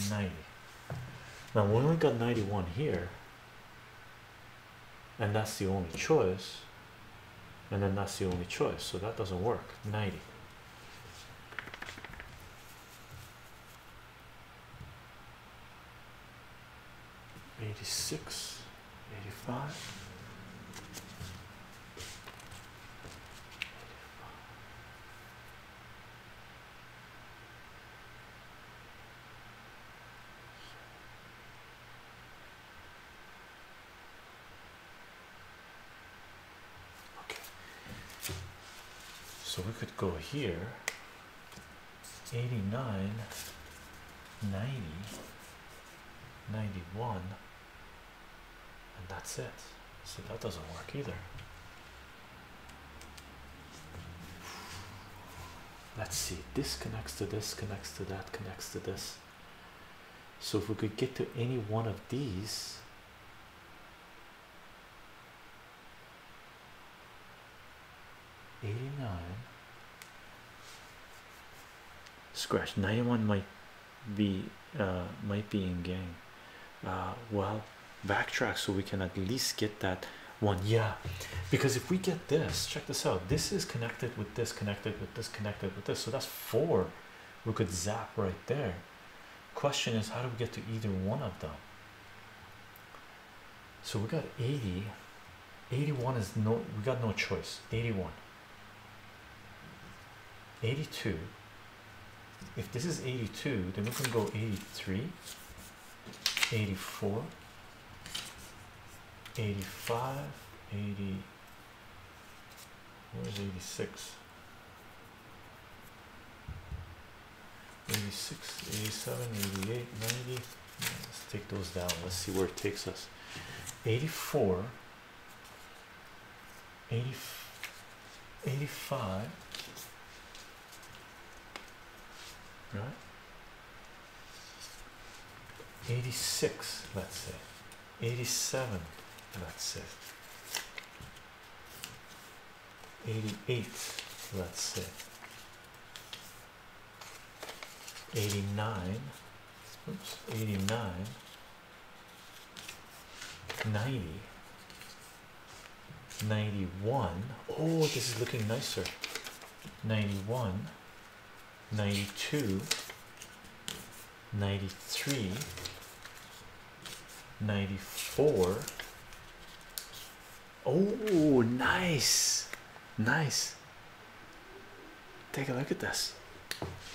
90. Now, we only got 91 here, and that's the only choice. And then that's the only choice, so that doesn't work. 90. Six, 85, 85. Okay, so we could go here, 89, 90, 91. That's it. So that doesn't work either. Let's see. This connects to this, connects to that, connects to this. So if we could get to any one of these, scratch 91 might be in game. Well, backtrack so we can at least get that one. Yeah, because if we get this, check this out, this is connected with this, connected with this, connected with this, so that's four we could zap right there. Question is, how do we get to either one of them? So we got 80, 81 is no, we got no choice. 81, 82, if this is 82, then we can go 83, 84, 85, 80, where's 86? 86, 87, 88, 90. Let's take those down. Let's see where it takes us. 84, 80, 85, right? 86, let's say. 87. Let's say 88, let's say 89, oops, 89, 90, 91. Oh, this is looking nicer. 91, 92, 93, 94. Oh, nice, nice. Take a look at this.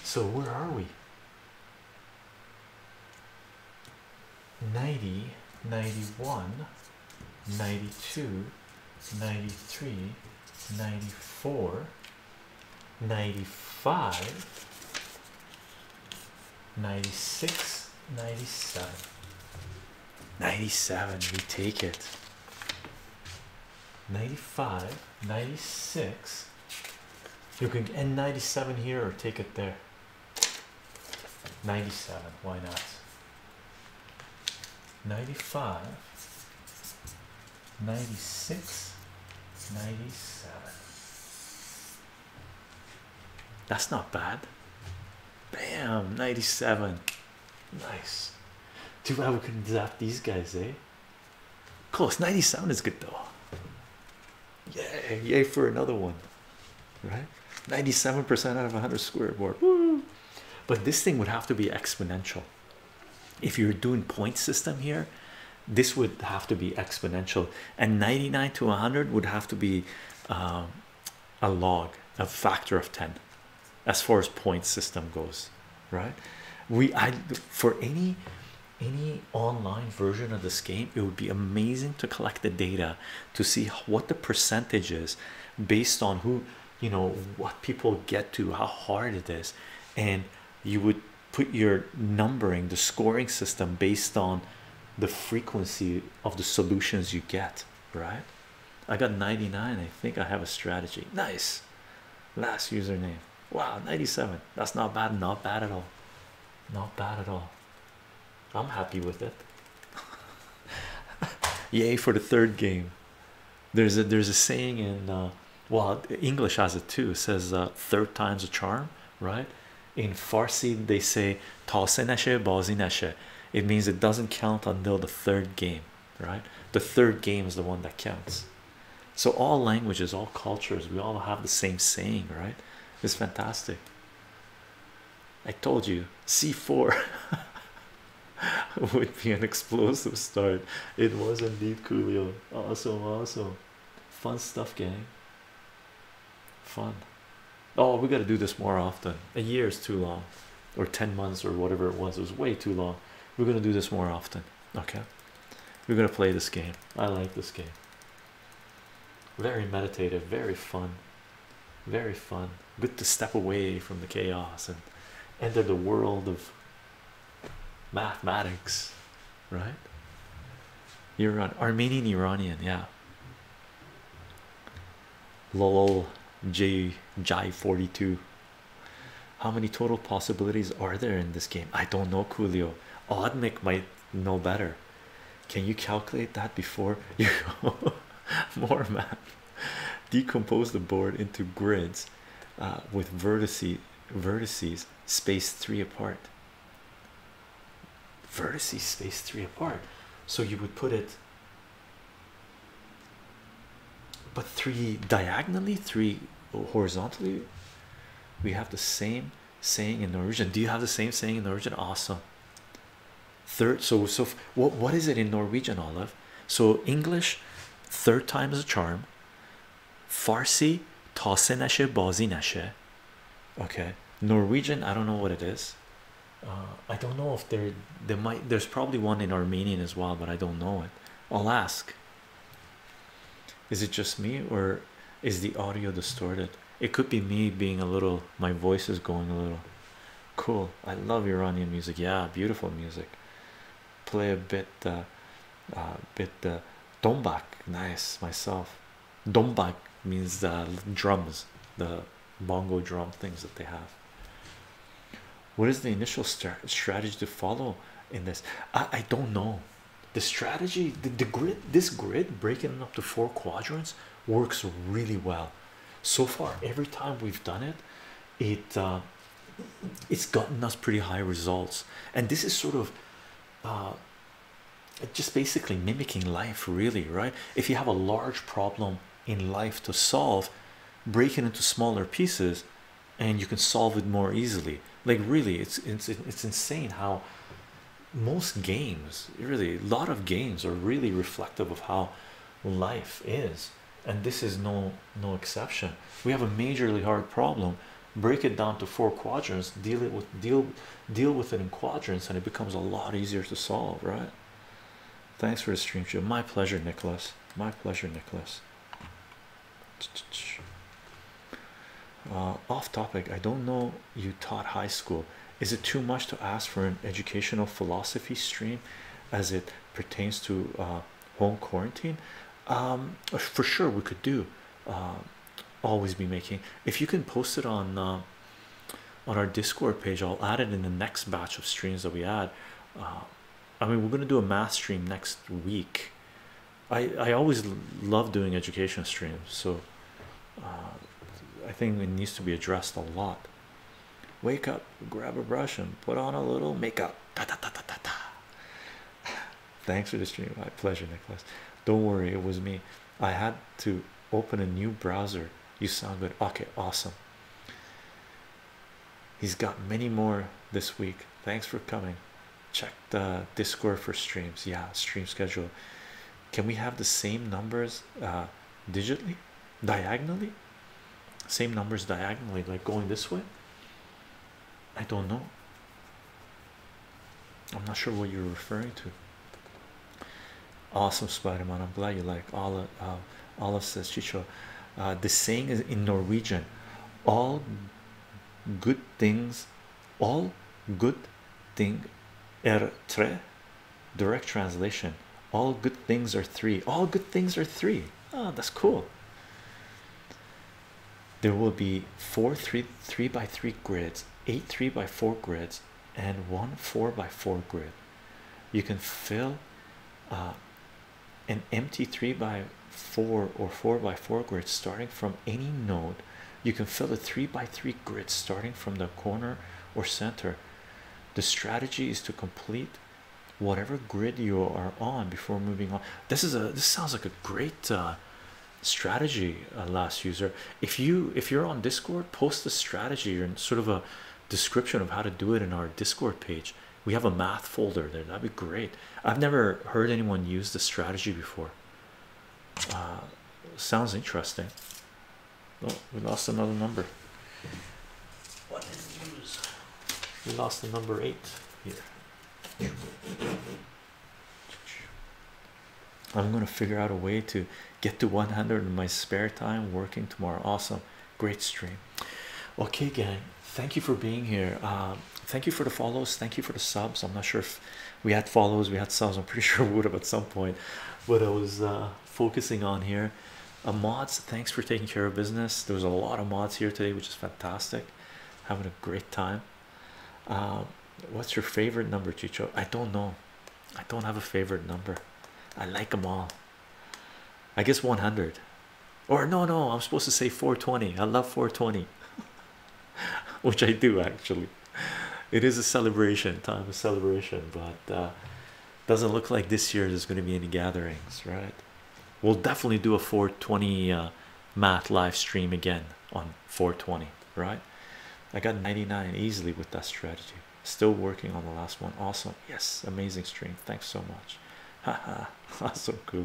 So where are we? 90, 91, 92, 93, 94, 95, 96, 97. 97, we take it. 95, 96, you can end 97 here or take it there. 97, why not? 95, 96, 97. That's not bad. Bam, 97. Nice. Too bad we couldn't zap these guys, eh? Close. 97 is good though. Yay, yay for another one, right? 97% out of 100 square board. Woo. But this thing would have to be exponential. If you're doing point system here, this would have to be exponential, and 99 to 100 would have to be a log, a factor of 10, as far as point system goes, right? I for any online version of this game, it would be amazing to collect the data to see what the percentage is based on who, you know, what people get to, how hard it is, and you would put your numbering, the scoring system, based on the frequency of the solutions you get, right? I got 99. I think I have a strategy. Nice. Last username. Wow, 97. That's not bad. Not bad at all. Not bad at all. I'm happy with it. Yay for the third game. There's a saying in well, English has it too. It says third time's a charm, right? In Farsi they say Tasineshe Bazineshe. It means it doesn't count until the third game, right? The third game is the one that counts. So all languages, all cultures, we all have the same saying, right? It's fantastic. I told you, C4 would be an explosive start. It was indeed, Coolio. Awesome, awesome. Fun stuff, gang. Fun. Oh, we got to do this more often. A year is too long, or 10 months, or whatever it was. It was way too long. We're going to do this more often, okay? We're going to play this game. I like this game. Very meditative, very fun. Very fun. Good to step away from the chaos and enter the world of mathematics, right? You're on Armenian, Iranian, yeah. Lol, J42. How many total possibilities are there in this game? I don't know, Coolio. Odmic might know better. Can you calculate that before you go? More math. Decompose the board into grids with vertices spaced 3 apart. Vertices spaced 3 apart. So you would put it, but 3 diagonally, 3 horizontally. We have the same saying in Norwegian. Do you have the same saying in Norwegian? Awesome. Third, so what is it in Norwegian, Olive? So English, third time is a charm. Farsi, Tasineshe Bazineshe. Okay. Norwegian, I don't know what it is. I don't know if there's probably one in Armenian as well, but I don't know it. I'll ask. Is it just me, or is the audio distorted? It could be me being a little, my voice is going a little. Cool. I love Iranian music. Yeah, beautiful music. Play a bit dombak. Nice. Myself, dombak means the drums, the bongo drum things that they have. What is the initial strategy to follow in this? I don't know. The strategy, the grid, this grid breaking up to 4 quadrants works really well. So far, every time we've done it, it's gotten us pretty high results. And this is sort of just basically mimicking life, really, right? If you have a large problem in life to solve, break it into smaller pieces and you can solve it more easily. Like, really, it's insane how most games, really a lot of games, are really reflective of how life is, and this is no exception. We have a majorly hard problem, break it down to 4 quadrants, deal with it in quadrants, and it becomes a lot easier to solve, right? Thanks for the stream show. My pleasure, Nicholas. My pleasure, Nicholas. Off topic, I don't know, you taught high school. Is it too much to ask for an educational philosophy stream as it pertains to home quarantine? For sure, we could do always be making. If you can post it on our Discord page, I'll add it in the next batch of streams that we add. I mean, we're gonna do a math stream next week. I always love doing education streams, so I think it needs to be addressed a lot. Wake up, grab a brush, and put on a little makeup. Da, da, da, da, da, da. Thanks for the stream. My pleasure, Nicholas. Don't worry, it was me. I had to open a new browser. You sound good. Okay, awesome. He's got many more this week. Thanks for coming. Check the Discord for streams. Yeah, stream schedule. Can we have the same numbers digitally, diagonally? Same numbers diagonally, like going this way? I don't know. I'm not sure what you're referring to. Awesome, Spider-Man. I'm glad you like. Olive says, Chicho, this saying is in Norwegian. All good things tre. Direct translation. All good things are three. All good things are three. Oh, that's cool. There will be 4 3x3 grids, 8 3x4 grids, and 1 4x4 grid. You can fill an empty 3x4 or 4x4 grid starting from any node. You can fill a 3x3 grid starting from the corner or center. The strategy is to complete whatever grid you are on before moving on. This sounds like a great strategy. Last user, if you're on Discord, post the strategy and sort of a description of how to do it in our Discord page. We have a math folder there. That'd be great. I've never heard anyone use the strategy before. Sounds interesting. Oh, we lost another number. What did we lose? We lost the number 8 here. I'm gonna figure out a way to get to 100 in my spare time working tomorrow. Awesome, great stream. Okay, gang, thank you for being here. Thank you for the follows, thank you for the subs. I'm not sure if we had follows, we had subs. I'm pretty sure we would have at some point, but I was focusing on here. Mods, thanks for taking care of business. There was a lot of mods here today, which is fantastic. Having a great time. What's your favorite number, Chicho? I don't know. I don't have a favorite number. I like them all. I guess 100, or no, I'm supposed to say 420. I love 420, which I do actually. It is a celebration, time of celebration, but doesn't look like this year there's going to be any gatherings, right? We'll definitely do a 420 math live stream again on 420, right? I got 99 easily with that strategy. Still working on the last one. Awesome. Yes, amazing stream. Thanks so much. Haha. That's so cool.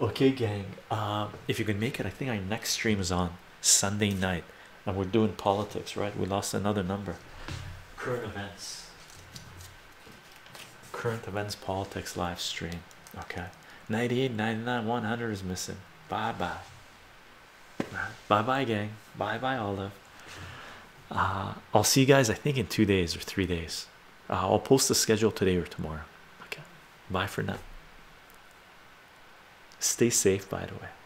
Okay, gang, if you can make it, I think our next stream is on Sunday night, and we're doing politics, right? We lost another number. Current events politics live stream. Okay, 98 99 100 is missing. Bye bye gang, bye bye Olive. I'll see you guys, I think, in 2 days or 3 days. I'll post the schedule today or tomorrow. Bye for now. Stay safe, by the way.